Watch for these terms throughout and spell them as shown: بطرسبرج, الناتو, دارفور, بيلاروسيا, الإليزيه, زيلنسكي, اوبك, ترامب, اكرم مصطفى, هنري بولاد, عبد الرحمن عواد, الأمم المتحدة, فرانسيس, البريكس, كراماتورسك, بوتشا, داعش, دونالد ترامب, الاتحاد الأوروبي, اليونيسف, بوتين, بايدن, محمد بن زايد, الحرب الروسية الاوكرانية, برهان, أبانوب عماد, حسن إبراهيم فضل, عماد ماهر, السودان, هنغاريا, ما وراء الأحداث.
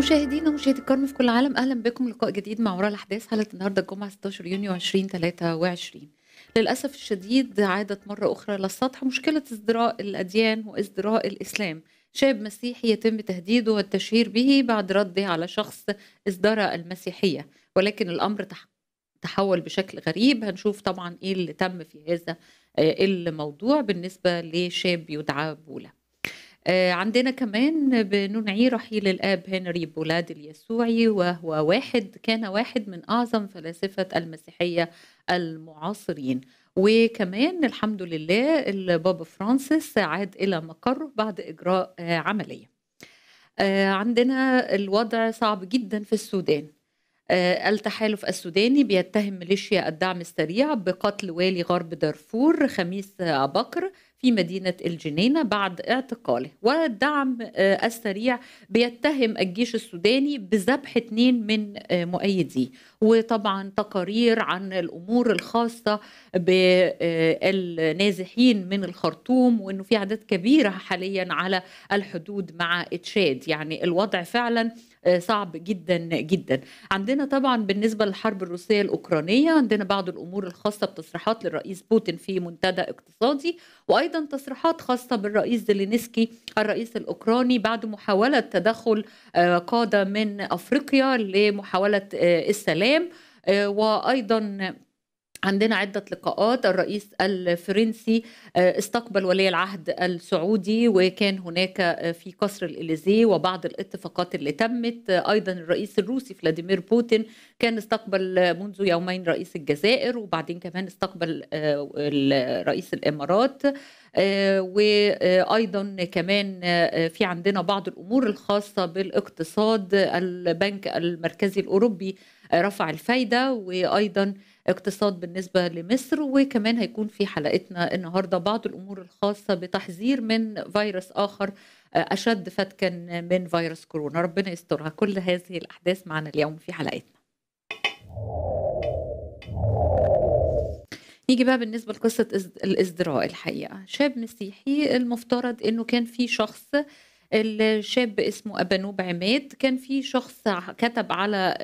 مشاهدينا مشاهدي الكرم في كل العالم، اهلا بكم لقاء جديد مع وراء الاحداث. حلقه النهارده الجمعه 16 يونيو 2023. للاسف الشديد عادت مره اخرى للسطح مشكله ازدراء الاديان وازدراء الاسلام. شاب مسيحي يتم تهديده والتشهير به بعد رده على شخص ازدرى المسيحيه، ولكن الامر تحول بشكل غريب. هنشوف طبعا ايه اللي تم في هذا الموضوع بالنسبه لشاب يدعى بولا. عندنا كمان بننعي رحيل الآب هنري بولاد اليسوعي، وهو كان واحد من أعظم فلاسفة المسيحية المعاصرين. وكمان الحمد لله البابا فرانسيس عاد إلى مقره بعد إجراء عملية. عندنا الوضع صعب جدا في السودان. التحالف السوداني بيتهم ميليشيا الدعم السريع بقتل والي غرب دارفور خميس أبكر في مدينة الجنينة بعد اعتقاله، والدعم السريع بيتهم الجيش السوداني بذبح 2 من مؤيديه. وطبعا تقارير عن الأمور الخاصة بالنازحين من الخرطوم، وأنه في أعداد كبيرة حاليا على الحدود مع تشاد. يعني الوضع فعلا صعب جدا جدا. عندنا طبعا بالنسبة للحرب الروسية الأوكرانية، عندنا بعض الأمور الخاصة بتصريحات للرئيس بوتين في منتدى اقتصادي، وأيضا تصريحات خاصة بالرئيس زيلنسكي الرئيس الأوكراني بعد محاولة تدخل قادة من أفريقيا لمحاولة السلام. وأيضا عندنا عدة لقاءات. الرئيس الفرنسي استقبل ولي العهد السعودي، وكان هناك في قصر الإليزيه وبعض الاتفاقات اللي تمت. أيضا الرئيس الروسي فلاديمير بوتين كان استقبل منذ يومين رئيس الجزائر، وبعدين كمان استقبل رئيس الإمارات. وأيضا كمان في عندنا بعض الأمور الخاصة بالاقتصاد. البنك المركزي الأوروبي رفع الفايدة، وأيضا اقتصاد بالنسبة لمصر. وكمان هيكون في حلقتنا النهاردة بعض الأمور الخاصة بتحذير من فيروس آخر أشد فتكا من فيروس كورونا. ربنا يسترها. كل هذه الأحداث معنا اليوم في حلقتنا. نيجي بقى بالنسبة لقصة الازدراء. الحقيقة شاب مسيحي، المفترض أنه كان في شخص، الشاب اسمه أبانوب عماد، كان في شخص كتب على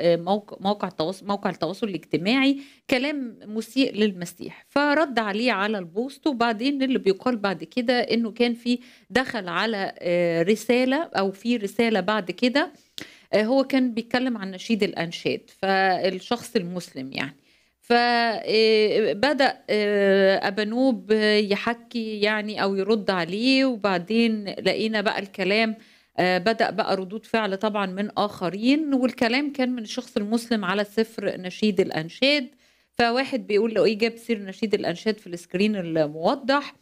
موقع التواصل الاجتماعي كلام مسيء للمسيح، فرد عليه على البوست. وبعدين اللي بيقال بعد كده انه كان في دخل على رسالة، او في رسالة بعد كده هو كان بيتكلم عن نشيد الأنشاد، فالشخص المسلم يعني. فبدأ أبانوب يحكي يعني أو يرد عليه، وبعدين لقينا بقى الكلام بدأ بقى ردود فعل طبعا من آخرين. والكلام كان من الشخص المسلم على سفر نشيد الأنشاد. فواحد بيقول له إيه جاب سير نشيد الأنشاد في السكرين الموضح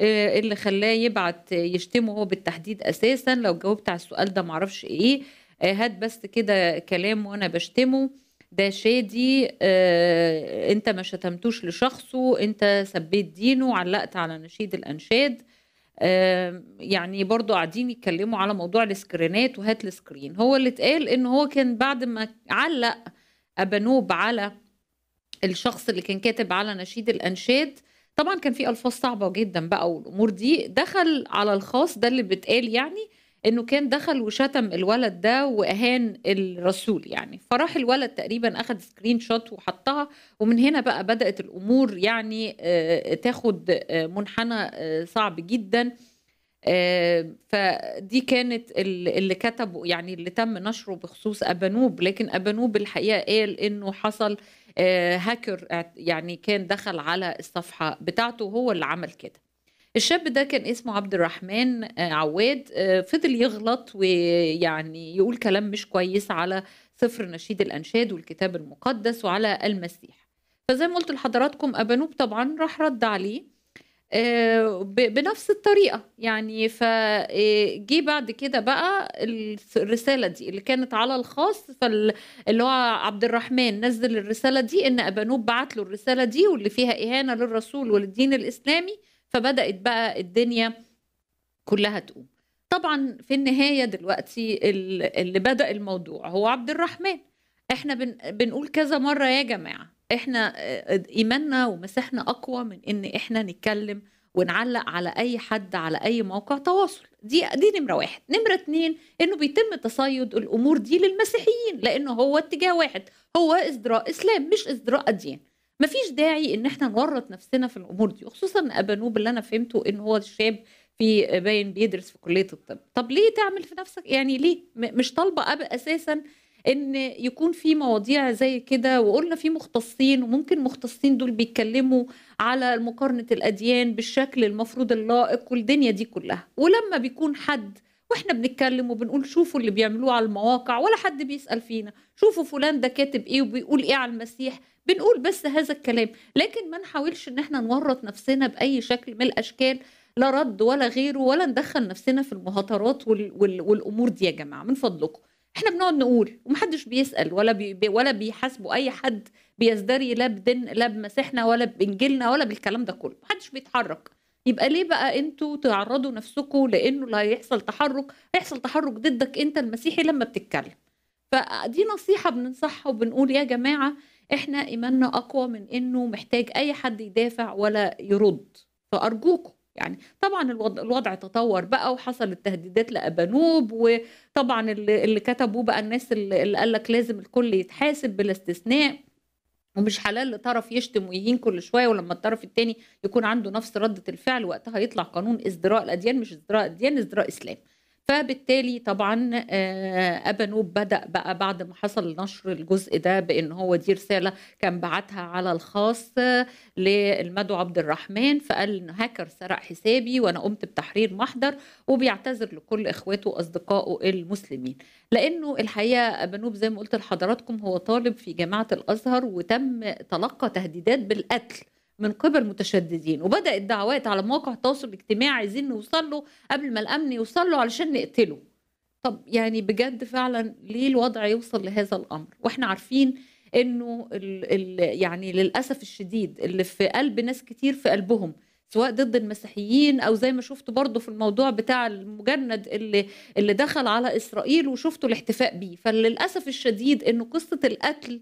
اللي خلاه يبعت يشتمه هو بالتحديد أساسا. لو جاوبت على السؤال ده معرفش إيه، هات بس كده كلام وأنا بشتمه، ده شادي. انت ما شتمتوش لشخصه، انت سبيت دينه، علقت على نشيد الانشاد. يعني برضو قاعدين يتكلموا على موضوع السكرينات وهات السكرين. هو اللي اتقال ان هو كان بعد ما علق أبانوب على الشخص اللي كان كاتب على نشيد الانشاد، طبعا كان في الفاظ صعبة جدا بقى والامور دي، دخل على الخاص. ده اللي بتقال يعني انه كان دخل وشتم الولد ده واهان الرسول يعني. فراح الولد تقريبا اخد سكرين شوت وحطها، ومن هنا بقى بدأت الامور يعني تاخد منحنى صعب جدا. فدي كانت اللي كتبه يعني، اللي تم نشره بخصوص أبانوب. لكن أبانوب الحقيقة قال انه حصل هاكر يعني، كان دخل على الصفحة بتاعته، هو اللي عمل كده. الشاب ده كان اسمه عبد الرحمن عواد. فضل يغلط ويعني يقول كلام مش كويس على سفر نشيد الأنشاد والكتاب المقدس وعلى المسيح. فزي ما قلت لحضراتكم أبانوب طبعا راح رد عليه بنفس الطريقة يعني. فجي بعد كده بقى الرسالة دي اللي كانت على الخاص، فاللي هو عبد الرحمن نزل الرسالة دي إن أبانوب بعت له الرسالة دي واللي فيها إهانة للرسول وللدين الإسلامي. فبدأت بقى الدنيا كلها تقوم. طبعا في النهاية دلوقتي اللي بدأ الموضوع هو عبد الرحمن. احنا بنقول كذا مرة يا جماعة، احنا إيماننا ومسيحنا أقوى من إن احنا نتكلم ونعلق على أي حد على أي موقع تواصل. دي نمرة واحد. نمرة اتنين إنه بيتم تصيد الأمور دي للمسيحيين، لأنه هو اتجاه واحد، هو إزدراء إسلام مش إزدراء أديان. مفيش داعي إن إحنا نورط نفسنا في الأمور دي، خصوصا إن أبانوب اللي أنا فهمته إن هو الشاب في باين بيدرس في كلية الطب. طب ليه تعمل في نفسك يعني؟ ليه مش طالبة أساسا إن يكون في مواضيع زي كده؟ وقلنا في مختصين، وممكن مختصين دول بيتكلموا على مقارنة الأديان بالشكل المفروض اللائق والدنيا دي كلها. ولما بيكون حد واحنا بنتكلم وبنقول شوفوا اللي بيعملوه على المواقع، ولا حد بيسأل فينا شوفوا فلان ده كاتب ايه وبيقول ايه على المسيح، بنقول بس هذا الكلام، لكن ما نحاولش ان احنا نورط نفسنا بأي شكل من الأشكال، لا رد ولا غيره، ولا ندخل نفسنا في المهاترات والأمور دي يا جماعة من فضلكم. احنا بنقعد نقول ومحدش بيسأل ولا بيحاسبوا أي حد بيزدري لا بدين لا بمسيحنا ولا بإنجيلنا ولا بالكلام ده كله، محدش بيتحرك. يبقى ليه بقى انتوا تعرضوا نفسكم لانه اللي هيحصل تحرك ضدك انت المسيحي لما بتتكلم؟ فدي نصيحه بننصحها وبنقول يا جماعه احنا ايماننا اقوى من انه محتاج اي حد يدافع ولا يرد، فارجوكم يعني. طبعا الوضع تطور بقى وحصل التهديدات لأبانوب، وطبعا اللي كتبوه بقى الناس اللي قال لك لازم الكل يتحاسب بلا استثناء، ومش حلال لطرف يشتم ويهين كل شويه، ولما الطرف الثاني يكون عنده نفس رده الفعل وقتها يطلع قانون ازدراء الاديان، مش ازدراء اديان، ازدراء اسلام. فبالتالي طبعا أبانوب بدأ بقى بعد ما حصل نشر الجزء ده بأن هو دي رسالة كان بعتها على الخاص للمدعو عبد الرحمن، فقال إن هاكر سرق حسابي وأنا قمت بتحرير محضر، وبيعتذر لكل إخواته وأصدقائه المسلمين. لأنه الحقيقة أبانوب زي ما قلت لحضراتكم هو طالب في جامعة الأزهر، وتم تلقى تهديدات بالقتل من قبل متشددين، وبدأت دعوات على مواقع التواصل الاجتماعي عايزين نوصل له قبل ما الأمن يوصل له علشان نقتله. طب يعني بجد فعلا ليه الوضع يوصل لهذا الأمر؟ واحنا عارفين انه يعني للأسف الشديد اللي في قلب ناس كتير في قلبهم، سواء ضد المسيحيين او زي ما شفتوا برضو في الموضوع بتاع المجند اللي دخل على إسرائيل وشفتوا الاحتفاء بيه. فللأسف الشديد انه قصة القتل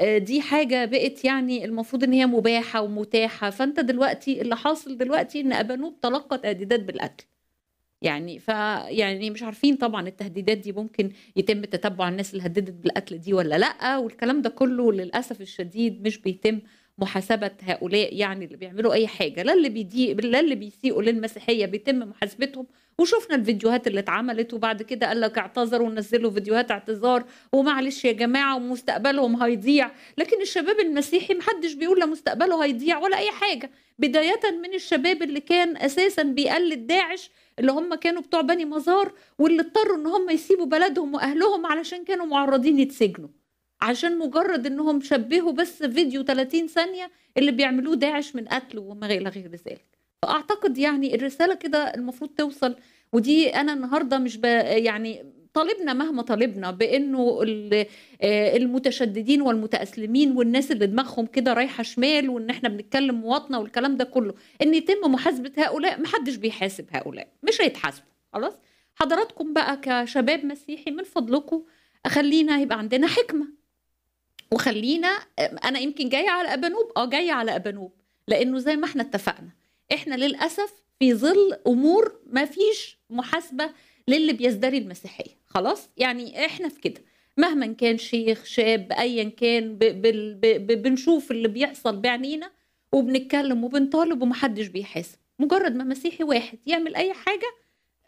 دي حاجة بقت يعني المفروض ان هي مباحة ومتاحة. فانت دلوقتي اللي حاصل دلوقتي ان أبانوب تلقى تهديدات بالقتل، يعني يعني مش عارفين طبعا التهديدات دي ممكن يتم تتبع الناس اللي هددت بالقتل دي ولا لا، والكلام ده كله للأسف الشديد مش بيتم محاسبة هؤلاء يعني اللي بيعملوا اي حاجة، لا اللي بيضيق لا اللي بيسيئوا للمسيحية بيتم محاسبتهم. وشفنا الفيديوهات اللي اتعملت، وبعد كده قال لك اعتذروا ونزلوا فيديوهات اعتذار ومعلش يا جماعه ومستقبلهم هيضيع، لكن الشباب المسيحي محدش بيقول لا مستقبله هيضيع ولا اي حاجه، بدايه من الشباب اللي كان اساسا بيقلد داعش اللي هم كانوا بتوع بني مزار، واللي اضطروا ان هم يسيبوا بلدهم واهلهم علشان كانوا معرضين يتسجنوا، عشان مجرد انهم شبهوا بس فيديو 30 ثانيه اللي بيعملوه داعش من قتل وما غير ذلك. فأعتقد يعني الرسالة كده المفروض توصل. ودي أنا النهاردة مش يعني طالبنا مهما طالبنا بأنه المتشددين والمتأسلمين والناس اللي دماغهم كده رايحة شمال وإن إحنا بنتكلم مواطنة والكلام ده كله، إن يتم محاسبة هؤلاء. محدش بيحاسب هؤلاء، مش هيتحاسبوا خلاص. حضراتكم بقى كشباب مسيحي من فضلكم خلينا يبقى عندنا حكمة، وخلينا أنا يمكن جاية على أبانوب جاية على أبانوب، لأنه زي ما إحنا اتفقنا احنا للأسف في ظل أمور ما فيش محاسبة للي بيزدري المسيحية خلاص. يعني احنا في كده مهما كان شيخ شاب أيا كان بنشوف اللي بيحصل بعنينا وبنتكلم وبنطالب ومحدش بيحاسب. مجرد ما مسيحي واحد يعمل أي حاجة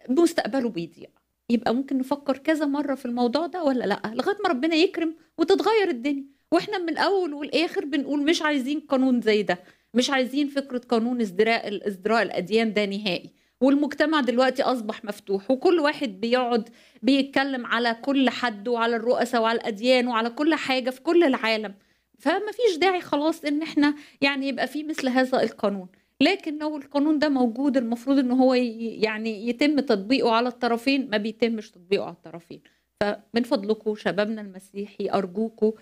مستقبله بيضيع. يبقى ممكن نفكر كذا مرة في الموضوع ده ولا لأ، لغاية ما ربنا يكرم وتتغير الدنيا. واحنا من الأول والآخر بنقول مش عايزين قانون زي ده، مش عايزين فكرة قانون ازدراء الأديان ده نهائي. والمجتمع دلوقتي أصبح مفتوح، وكل واحد بيقعد بيتكلم على كل حد وعلى الرؤساء وعلى الأديان وعلى كل حاجة في كل العالم، فما فيش داعي خلاص إن احنا يعني يبقى في مثل هذا القانون. لكن لو القانون ده موجود المفروض إن هو يعني يتم تطبيقه على الطرفين، ما بيتمش تطبيقه على الطرفين. فمن فضلكم شبابنا المسيحي أرجوكم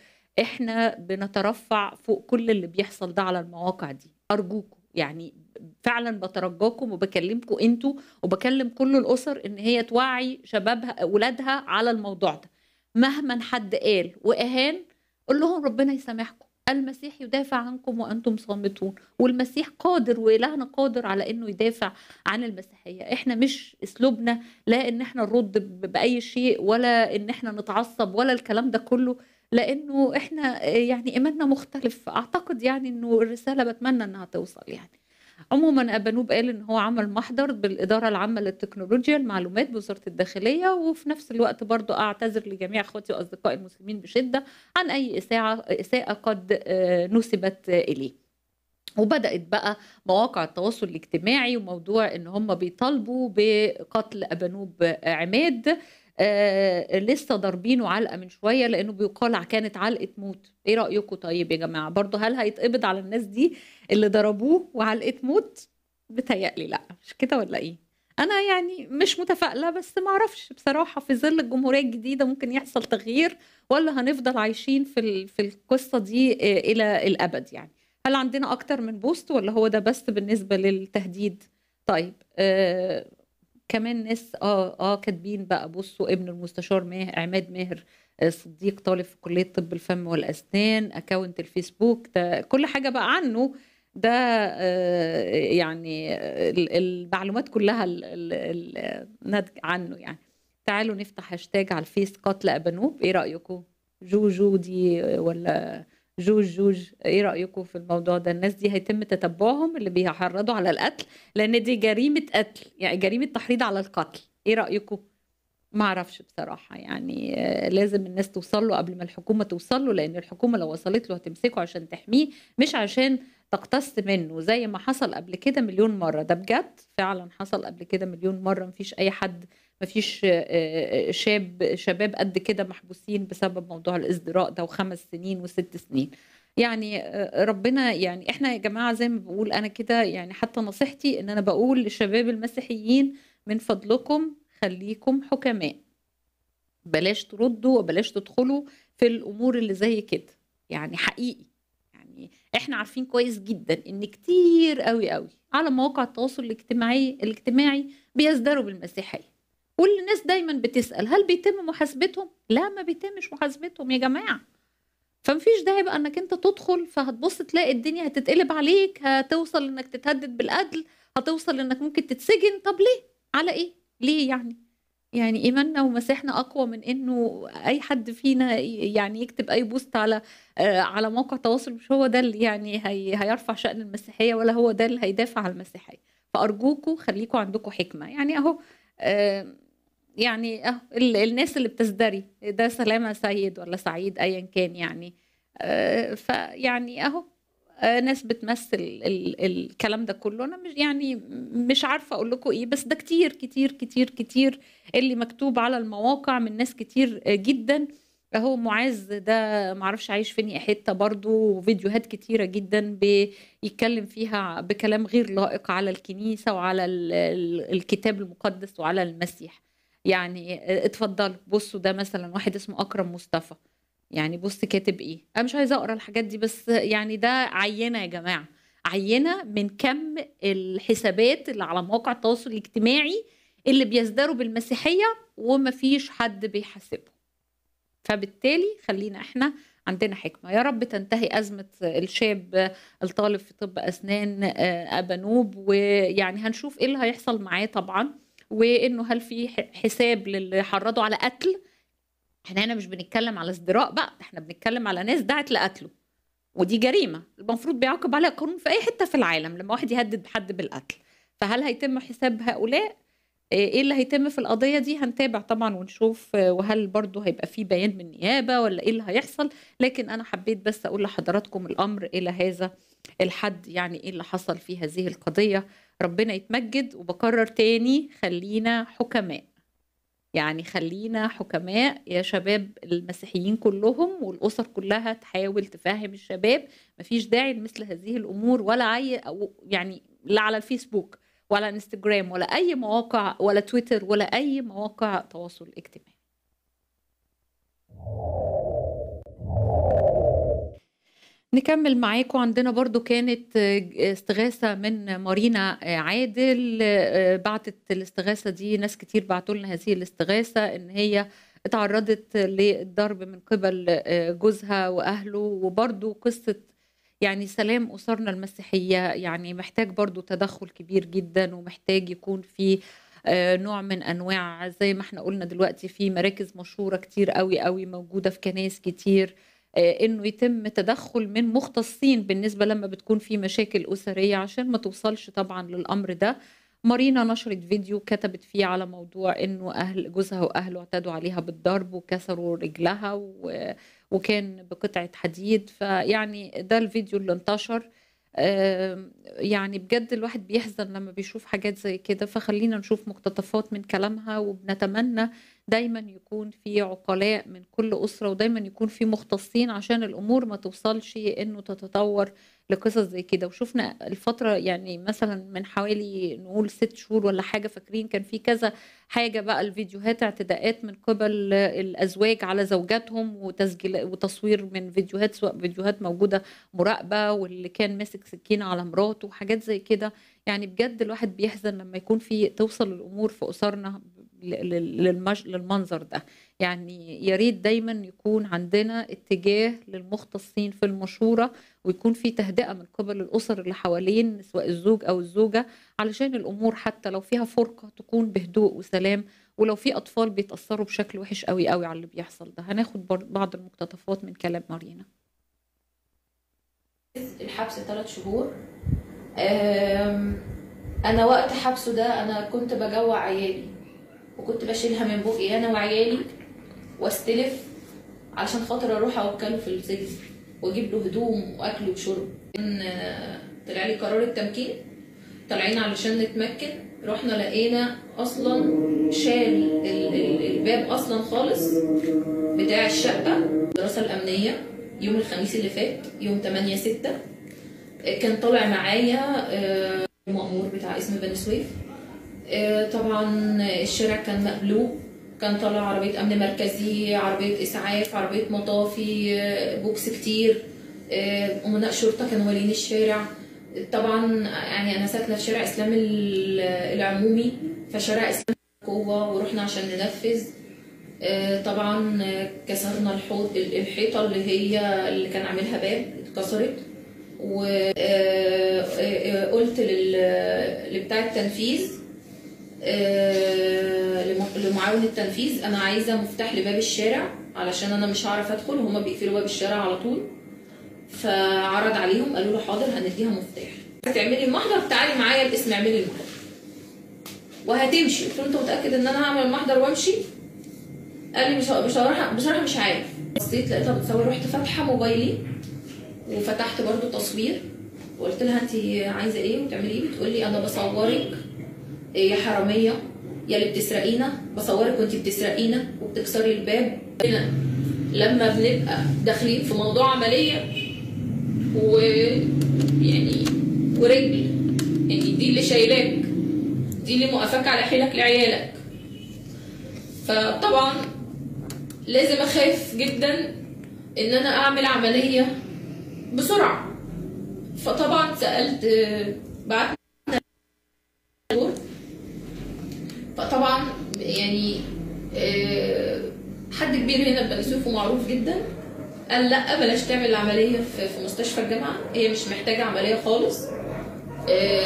احنا بنترفع فوق كل اللي بيحصل ده على المواقع دي، ارجوكم يعني فعلا بترجاكم وبكلمكم انتوا وبكلم كل الاسر ان هي توعي شبابها اولادها على الموضوع ده. مهما حد قال واهان قول لهم ربنا يسامحكم، المسيح يدافع عنكم وأنتم صامتون، والمسيح قادر وإلهنا قادر على أنه يدافع عن المسيحية. إحنا مش أسلوبنا لا أن إحنا نرد بأي شيء ولا أن إحنا نتعصب ولا الكلام ده كله، لأنه إحنا يعني إيماننا مختلف. أعتقد يعني أنه الرسالة بتمنى أنها توصل. يعني عموما أبانوب قال إن هو عمل محضر بالإدارة العامة للتكنولوجيا المعلومات بوزارة الداخلية، وفي نفس الوقت برضو أعتذر لجميع إخواتي وأصدقائي المسلمين بشدة عن أي إساءة قد نسبت إليه. وبدأت بقى مواقع التواصل الاجتماعي وموضوع إن هم بيطالبوا بقتل أبانوب عماد. لسه ضاربينه علقه من شويه لانه بيقال كانت علقه موت. ايه رايكم طيب يا جماعه؟ برضه هل هيتقبض على الناس دي اللي ضربوه وعلقه موت؟ بتهيألي لا، مش كده ولا ايه؟ انا يعني مش متفائله، بس ما اعرفش بصراحه في ظل الجمهوريه الجديده ممكن يحصل تغيير ولا هنفضل عايشين في القصه دي الى الابد. يعني هل عندنا اكتر من بوست ولا هو ده بس بالنسبه للتهديد؟ طيب كمان ناس كاتبين بقى بصوا ابن المستشار عماد ماهر صديق طالب في كليه طب الفم والاسنان، اكونت الفيسبوك ده كل حاجه بقى عنه، ده يعني المعلومات كلها الناتج عنه. يعني تعالوا نفتح هاشتاج على الفيس قتل أبانوب. ايه رايكم؟ جوجو دي ولا جوج ايه رايكم في الموضوع ده؟ الناس دي هيتم تتبعهم اللي بيحرضوا على القتل، لان دي جريمه قتل، يعني جريمه تحريض على القتل. ايه رايكم؟ ما اعرفش بصراحه، يعني لازم الناس توصل له قبل ما الحكومه توصل له، لان الحكومه لو وصلت له هتمسكه عشان تحميه مش عشان تقتص منه، زي ما حصل قبل كده مليون مره. ده بجد فعلا حصل قبل كده مليون مره، مفيش اي حد، مفيش شباب قد كده محبوسين بسبب موضوع الازدراء ده، و5 سنين و6 سنين. يعني ربنا، يعني احنا يا جماعه زي ما بقول انا كده، يعني حتى نصيحتي ان انا بقول للشباب المسيحيين من فضلكم خليكم حكماء، بلاش تردوا وبلاش تدخلوا في الامور اللي زي كده. يعني حقيقي يعني احنا عارفين كويس جدا ان كتير قوي على مواقع التواصل الاجتماعي بيزدروا بالمسيحيه، والناس دايما بتسأل هل بيتم محاسبتهم؟ لا، ما بيتمش محاسبتهم يا جماعة. فمفيش داعي بقى انك انت تدخل فهتبص تلاقي الدنيا هتتقلب عليك، هتوصل انك تتهدد بالقتل، هتوصل انك ممكن تتسجن. طب ليه؟ على ايه؟ ليه يعني؟ يعني ايماننا ومسيحنا اقوى من انه اي حد فينا يعني يكتب اي بوست على موقع تواصل. مش هو ده اللي يعني هيرفع شأن المسيحية، ولا هو ده اللي هيدافع عن المسيحية. فأرجوكوا خليكوا عندكوا حكمة. يعني اهو الناس اللي بتزدري ده سلامة سيد ولا سعيد ايا كان، يعني فيعني ناس بتمثل الكلام ده كله. انا مش يعني مش عارفه اقول لكم ايه، بس ده كتير كتير كتير كتير اللي مكتوب على المواقع من ناس كتير جدا. هو معاذ ده معرفش عايش فين يا حته، برضه فيديوهات كتيره جدا بيتكلم فيها بكلام غير لائق على الكنيسه وعلى الكتاب المقدس وعلى المسيح. يعني اتفضلوا بصوا، ده مثلا واحد اسمه اكرم مصطفى، يعني بص كاتب ايه. انا مش عايزه اقرا الحاجات دي، بس يعني ده عينه يا جماعه، عينه من كم الحسابات اللي على مواقع التواصل الاجتماعي اللي بيزدروا بالمسيحيه ومفيش حد بيحاسبهم. فبالتالي خلينا احنا عندنا حكمة. يا رب تنتهي أزمة الشاب الطالب في طب أسنان أبانوب، ويعني هنشوف إيه اللي هيحصل معاه طبعا، وإنه هل في حساب للي حرضوا على قتل. احنا هنا مش بنتكلم على ازدراء بقى، احنا بنتكلم على ناس دعت لقتله، ودي جريمة المفروض بيعاقب عليها قانون في أي حتة في العالم لما واحد يهدد بحد بالقتل. فهل هيتم حساب هؤلاء؟ ايه اللي هيتم في القضية دي؟ هنتابع طبعا ونشوف، وهل برضو هيبقى فيه بيان من النيابة ولا ايه اللي هيحصل. لكن انا حبيت بس اقول لحضراتكم الامر الى هذا الحد، يعني ايه اللي حصل في هذه القضية. ربنا يتمجد، وبكرر تاني خلينا حكماء. يعني خلينا حكماء يا شباب المسيحيين كلهم، والاسر كلها تحاول تفهم الشباب مفيش داعي لمثل هذه الامور، ولا يعني لا على الفيسبوك ولا انستجرام ولا اي مواقع ولا تويتر ولا اي مواقع تواصل اجتماعي. نكمل معاكم. عندنا برضو كانت استغاثة من مارينا عادل، بعتت الاستغاثة دي، ناس كتير بعتوا لنا هذه الاستغاثة ان هي اتعرضت للضرب من قبل جوزها واهله. وبرضو قصه يعني سلام اسرنا المسيحيه يعني محتاج برضو تدخل كبير جدا، ومحتاج يكون في نوع من انواع زي ما احنا قلنا دلوقتي في مراكز مشهوره كتير قوي قوي موجوده في كنايس كتير، انه يتم تدخل من مختصين بالنسبه لما بتكون في مشاكل اسريه عشان ما توصلش طبعا للامر ده. مارينا نشرت فيديو كتبت فيه على موضوع انه اهل جوزها واهله اعتدوا عليها بالضرب وكسروا رجلها وكان بقطعه حديد، فيعني ده الفيديو اللي انتشر. يعني بجد الواحد بيحزن لما بيشوف حاجات زي كده، فخلينا نشوف مقتطفات من كلامها، وبنتمنى دايما يكون في عقلاء من كل أسرة، ودايما يكون في مختصين عشان الأمور ما توصلش إنه تتطور لقصص زي كده. وشفنا الفترة يعني مثلا من حوالي نقول 6 شهور ولا حاجة، فاكرين كان في كذا حاجة بقى الفيديوهات اعتداءات من قبل الأزواج على زوجاتهم، وتسجيل وتصوير من فيديوهات سواء فيديوهات موجودة مراقبة، واللي كان ماسك سكينة على مراته وحاجات زي كده. يعني بجد الواحد بيحزن لما يكون في توصل الأمور في أسرنا للمنظر ده. يعني يا ريت دايما يكون عندنا اتجاه للمختصين في المشورة، ويكون في تهدئة من قبل الأسر اللي حوالين سواء الزوج أو الزوجة، علشان الأمور حتى لو فيها فرقة تكون بهدوء وسلام، ولو في أطفال بيتأثروا بشكل وحش قوي قوي على اللي بيحصل ده. هناخد بعض المقتطفات من كلام مارينا. الحبس 3 شهور. أنا وقت حبسه ده أنا كنت بجوع عيالي، وكنت بشيلها من بوقي انا وعيالي واستلف علشان خاطر اروح اوكله في السجن واجيب له هدوم واكل وشرب. طلع لي قرار التمكين، طالعين علشان نتمكن، رحنا لقينا اصلا شال الباب اصلا خالص بتاع الشقه. الدراسه الامنيه يوم الخميس اللي فات يوم 8/6 كان طالع معايا المأمور بتاع اسم بني سويف. طبعا الشارع كان مقلوب، كان طالع عربيه امن مركزي، عربيه اسعاف، عربيه مطافي، بوكس كتير، امناء شرطه كانوا والين الشارع. طبعا يعني انا ساكنه في شارع اسلام العمومي، فشارع اسلام قوه، ورحنا عشان ننفذ. طبعا كسرنا الحيطه اللي كان عاملها باب، اتكسرت. وقلت لبتاع التنفيذ لمعاون التنفيذ انا عايزه مفتاح لباب الشارع علشان انا مش هعرف ادخل، وهما بيقفلوا باب الشارع على طول. فعرض عليهم، قالوا له حاضر هنديها مفتاح، هتعملي المحضر تعالي معايا باسم اعملي المحضر وهتمشي. قلت له انت متاكد ان انا هعمل المحضر وامشي؟ قال لي بصراحه مش عارف. بصيت لقيتها بتصور، رحت فاتحه موبايلي وفتحت برده تصوير، وقلت لها انت عايزه ايه وتعملي ايه؟ بتقول لي انا بصورك يا حراميه، يا اللي بتسرقينا، بصورك وانتي بتسرقينا وبتكسري الباب. لما بنبقى داخلين في موضوع عمليه ويعني ورجل، يعني دي اللي شايلاك، دي اللي موقفاك على حيلك لعيالك، فطبعا لازم اخاف جدا ان انا اعمل عمليه بسرعه. فطبعا سالت، بعت طبعا يعني حد كبير هنا بني سويف ومعروف جدا قال لا بلاش تعمل العمليه في مستشفى الجامعه، هي مش محتاجه عمليه خالص،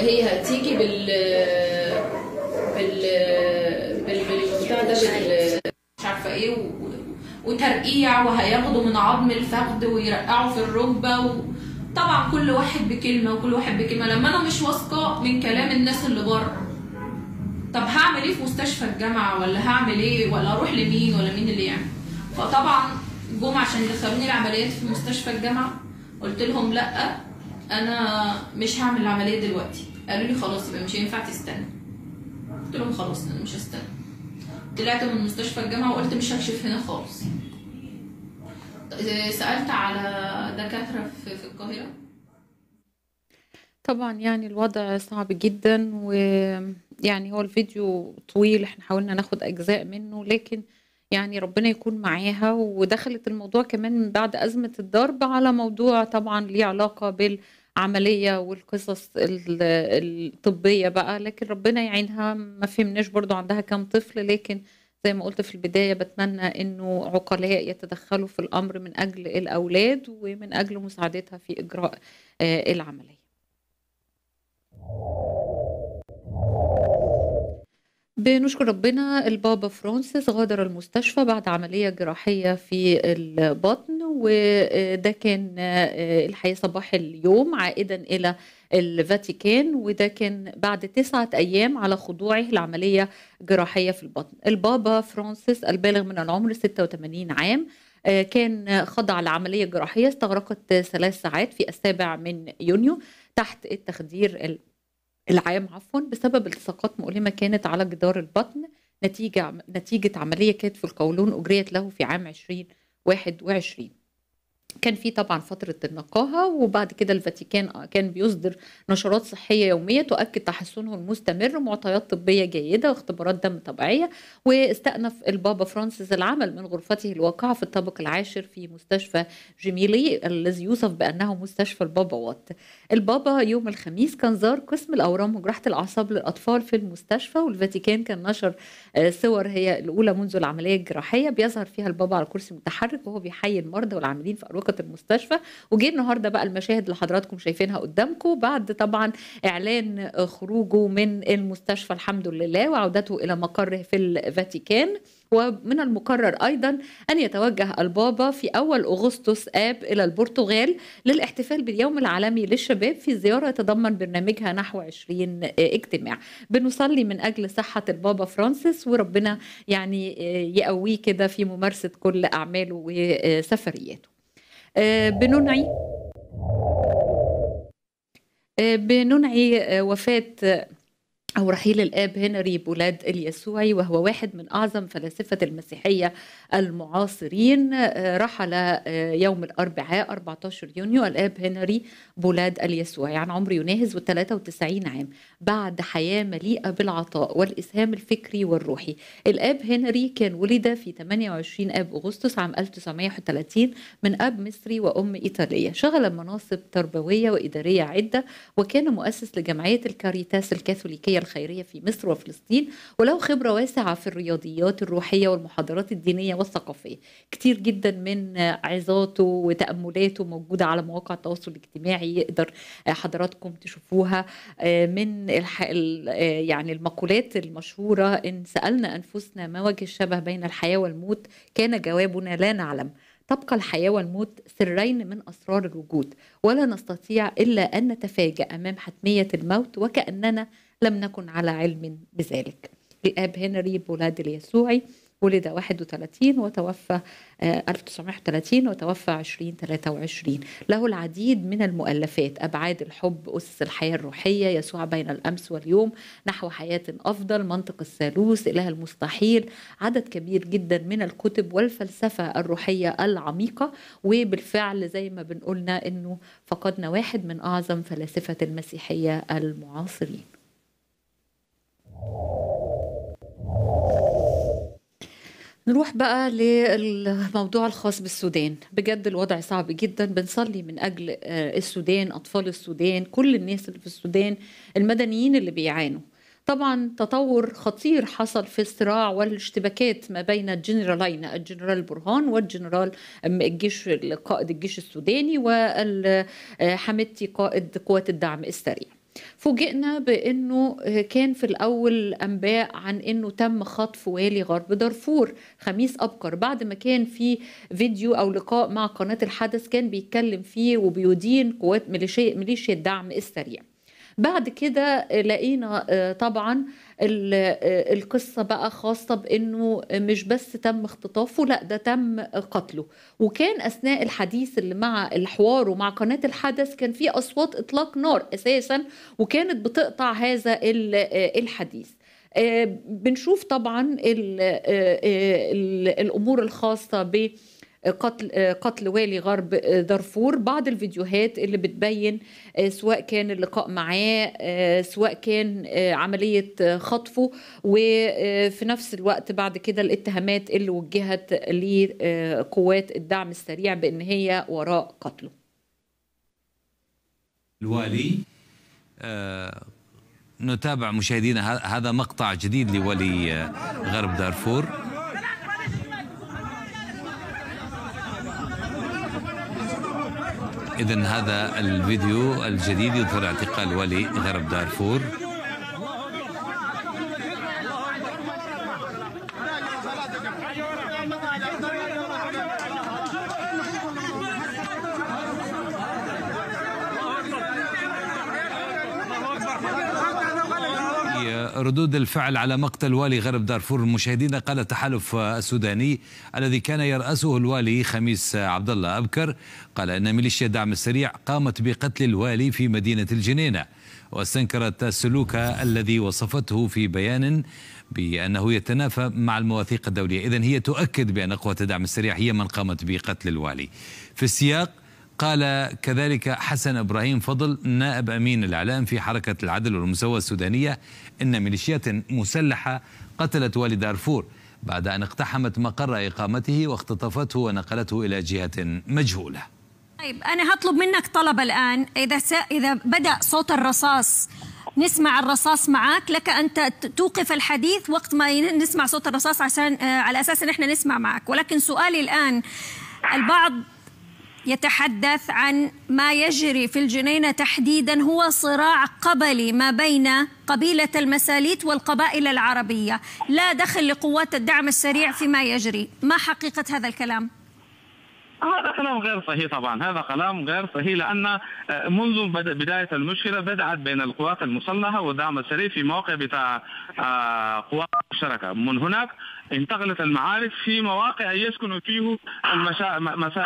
هي هتيجي بالبتاع ده مش عارفه ايه وترقيع، وهياخدوا من عظم الفخذ ويرقعوا في الركبه. طبعا كل واحد بكلمه وكل واحد بكلمه. لما انا مش واثقه من كلام الناس اللي بره، طب هعمل ايه في مستشفى الجامعه؟ ولا هعمل ايه؟ ولا اروح لمين؟ ولا مين اللي يعمل؟ فطبعا جم عشان يدخلوني العمليات في مستشفى الجامعه، قلت لهم لا انا مش هعمل العمليه دلوقتي. قالوا لي خلاص يبقى مش هينفع تستنى. قلت لهم خلاص انا مش هستنى. طلعت من مستشفى الجامعه وقلت مش هكشف هنا خالص. سالت على دكاتره في القاهره. طبعا يعني الوضع صعب جدا، ويعني هو الفيديو طويل، احنا حاولنا ناخد اجزاء منه، لكن يعني ربنا يكون معاها. ودخلت الموضوع كمان من بعد أزمة الضرب على موضوع طبعا ليه علاقة بالعملية والقصص الطبية بقى، لكن ربنا يعينها. ما فهمناش برضو عندها كام طفل، لكن زي ما قلت في البداية بتمنى أنه عقلاء يتدخلوا في الأمر من أجل الأولاد ومن أجل مساعدتها في إجراء العملية. بنشكر ربنا البابا فرانسيس غادر المستشفى بعد عملية جراحية في البطن، وده كان الحقيقة صباح اليوم عائدا إلى الفاتيكان، وده كان بعد 9 أيام على خضوعه لعملية جراحية في البطن. البابا فرانسيس البالغ من العمر 86 عام كان خضع لعملية جراحية استغرقت 3 ساعات في السابع من يونيو تحت التخدير العام بسبب التصاقات مؤلمة كانت على جدار البطن نتيجة عملية كانت في القولون أجريت له في عام 2021. كان في طبعا فترة النقاهة، وبعد كده الفاتيكان كان بيصدر نشرات صحية يومية تؤكد تحسنه المستمر، معطيات طبية جيدة واختبارات دم طبيعية. واستأنف البابا فرانسيس العمل من غرفته الواقعة في الطابق العاشر في مستشفى جميلي الذي يوصف بأنه مستشفى البابا وات. البابا يوم الخميس كان زار قسم الأورام وجراحة الأعصاب للأطفال في المستشفى، والفاتيكان كان نشر صور هي الأولى منذ العملية الجراحية بيظهر فيها البابا على كرسي متحرك وهو بيحيي المرضى والعاملين في أروقة المستشفى. وجه النهارده بقى المشاهد اللي حضراتكم شايفينها قدامكم بعد طبعا اعلان خروجه من المستشفى الحمد لله وعودته الى مقره في الفاتيكان. ومن المقرر ايضا ان يتوجه البابا في اول اغسطس اب الى البرتغال للاحتفال باليوم العالمي للشباب في زياره تضمن برنامجها نحو 20 اجتماع. بنصلي من اجل صحه البابا فرانسيس وربنا يعني يقويه كده في ممارسه كل اعماله وسفرياته. بننعي وفاة أو رحيل الآب هنري بولاد اليسوعي، وهو واحد من أعظم فلاسفة المسيحية المعاصرين. رحل يوم الأربعاء 14 يونيو الآب هنري بولاد اليسوعي عن عمر يناهز 93 عام بعد حياة مليئة بالعطاء والإسهام الفكري والروحي. الآب هنري كان ولد في 28 آب أغسطس عام 1930 من أب مصري وأم إيطالية. شغل مناصب تربوية وإدارية عدة، وكان مؤسس لجمعية الكاريتاس الكاثوليكية الخيرية في مصر وفلسطين، وله خبرة واسعة في الرياضيات الروحية والمحاضرات الدينية والثقافية. كتير جدا من عظاته وتأملاته موجودة على مواقع التواصل الاجتماعي يقدر حضراتكم تشوفوها. من يعني المقولات المشهورة: إن سألنا أنفسنا ما وجه الشبه بين الحياة والموت كان جوابنا لا نعلم، تبقى الحياة والموت سرين من أسرار الوجود، ولا نستطيع إلا أن نتفاجأ أمام حتمية الموت وكأننا لم نكن على علم بذلك. الآب هنري بولاد اليسوعي ولد 31 وتوفى 1930 وتوفى 2023. له العديد من المؤلفات: أبعاد الحب، أسس الحياة الروحية، يسوع بين الأمس واليوم، نحو حياة أفضل، منطق الثالوث، إله المستحيل. عدد كبير جدا من الكتب والفلسفة الروحية العميقة. وبالفعل زي ما بنقولنا أنه فقدنا واحد من أعظم فلاسفة المسيحية المعاصرين. نروح بقى للموضوع الخاص بالسودان. بجد الوضع صعب جدا، بنصلي من أجل السودان، أطفال السودان، كل الناس اللي في السودان، المدنيين اللي بيعانوا. طبعا تطور خطير حصل في الصراع والاشتباكات ما بين الجنرالين، الجنرال برهان والجنرال قائد الجيش السوداني وحمدتي قائد قوات الدعم السريع. فوجئنا بأنه كان في الأول أنباء عن أنه تم خطف والي غرب دارفور خميس أبكر، بعد ما كان في فيديو أو لقاء مع قناة الحدث كان بيتكلم فيه وبيدين قوات ميليشيا الدعم السريع. بعد كده لقينا طبعا القصة بقى خاصة بأنه مش بس تم اختطافه، لا ده تم قتله. وكان أثناء الحديث اللي مع الحوار ومع قناة الحدث كان في أصوات إطلاق نار أساسا، وكانت بتقطع هذا الحديث. بنشوف طبعا الأمور الخاصة ب قتل والي غرب دارفور، بعض الفيديوهات اللي بتبين سواء كان اللقاء معاه سواء كان عملية خطفه، وفي نفس الوقت بعد كده الاتهامات اللي وجهت لقوات الدعم السريع بأن هي وراء قتله. الوالي نتابع مشاهدينا هذا مقطع جديد لولي غرب دارفور إذا هذا الفيديو الجديد يظهر اعتقال والي غرب دارفور. ردود الفعل على مقتل والي غرب دارفور المشاهدين قال التحالف السوداني الذي كان يرأسه الوالي خميس عبد الله أبكر، قال إن ميليشيا دعم السريع قامت بقتل الوالي في مدينة الجنينة، واستنكرت السلوك الذي وصفته في بيان بأنه يتنافى مع المواثيق الدولية. إذن هي تؤكد بأن قوة الدعم السريع هي من قامت بقتل الوالي. في السياق قال كذلك حسن إبراهيم فضل نائب أمين الإعلام في حركة العدل والمساواة السودانية إن ميليشيات مسلحة قتلت والي دارفور بعد أن اقتحمت مقر إقامته واختطفته ونقلته إلى جهة مجهولة. طيب أنا هطلب منك طلب الآن، إذا بدأ صوت الرصاص نسمع الرصاص معك، لك أن توقف الحديث وقت ما نسمع صوت الرصاص عشان على أساس إن احنا نسمع معك. ولكن سؤالي الآن، البعض يتحدث عن ما يجري في الجنينة تحديدا هو صراع قبلي ما بين قبيلة المساليت والقبائل العربية، لا دخل لقوات الدعم السريع فيما يجري، ما حقيقة هذا الكلام؟ هذا كلام غير صحيح طبعا، هذا كلام غير صحيح، لأن منذ بداية المشكلة بدأت بين القوات المسلحة والدعم السريع في موقع بتاع قوات مشتركة، من هناك انتقلت المعارك في مواقع يسكن فيه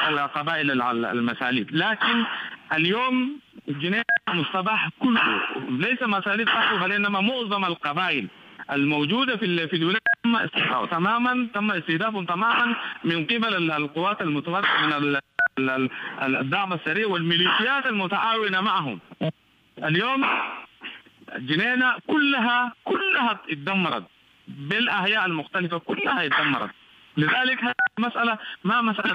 القبائل المساليت. لكن اليوم الجنين المصطباح كله ليس مساليت فقط، بل انما معظم القبائل الموجودة في الولاية تم استهدافهم تماما، من قبل القوات المتمثلة من الدعم السريع والميليشيات المتعاونة معهم. اليوم الجنينة كلها اتدمرت، بالاحياء المختلفه كلها اتدمرت. لذلك هذه المساله ما مساله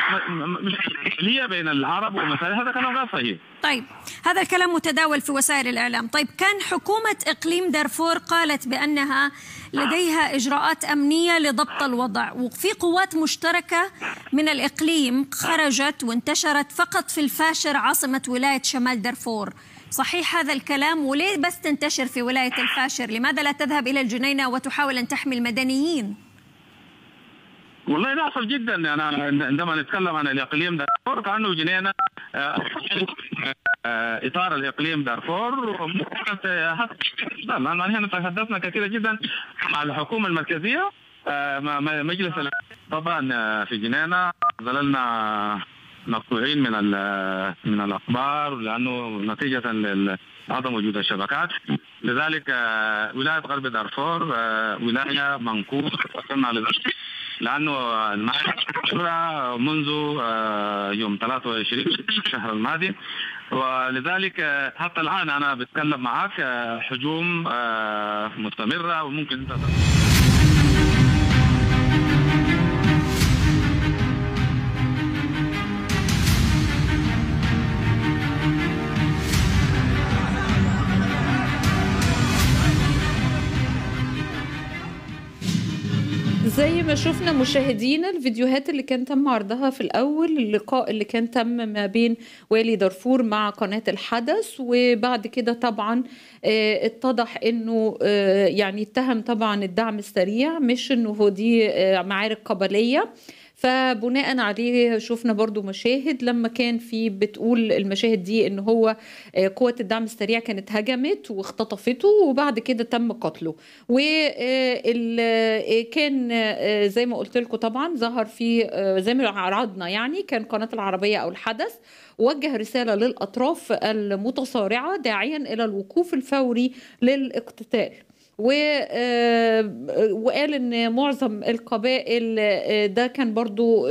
مش مشكليه بين العرب ومساله، هذا كلام غير صحيح. طيب هذا الكلام متداول في وسائل الاعلام. طيب كان حكومه اقليم دارفور قالت بانها لديها اجراءات امنيه لضبط الوضع، وفي قوات مشتركه من الاقليم خرجت وانتشرت فقط في الفاشر عاصمه ولايه شمال دارفور. صحيح هذا الكلام؟ وليه بس تنتشر في ولاية الفاشر؟ لماذا لا تذهب إلى الجنينة وتحاول أن تحمي المدنيين؟ والله نعصب جدا أنا عندما نتكلم عن الإقليم دارفور، كأنه جنينة إطار الإقليم دارفور. نحن تحدثنا كثيرا جدا مع الحكومة المركزية، مجلس طبعا في جنينة ظللنا مقطوعين من الاخبار، لانه نتيجه لعدم وجود الشبكات. لذلك ولايه غرب دارفور ولايه منكوبه، لانه المعركه منذ يوم 23 الشهر الماضي، ولذلك حتى الان انا بتكلم معك هجوم مستمره وممكن انت زي ما شفنا مشاهدينا الفيديوهات اللي كان تم عرضها في الأول، اللقاء اللي كان تم ما بين والي دارفور مع قناة الحدث، وبعد كده طبعا اتضح انه يعني اتهم طبعا الدعم السريع مش انه دي معارك قبلية. فبناء عليه شفنا برضو مشاهد لما كان في بتقول المشاهد دي ان هو قوة الدعم السريع كانت هجمت واختطفته وبعد كده تم قتله. وكان زي ما قلت لكم طبعا ظهر في زي ما عرضنا يعني كان قناة العربية او الحدث وجه رسالة للأطراف المتصارعة داعيا الى الوقوف الفوري للاقتتال، وقال ان معظم القبائل ده كان برضو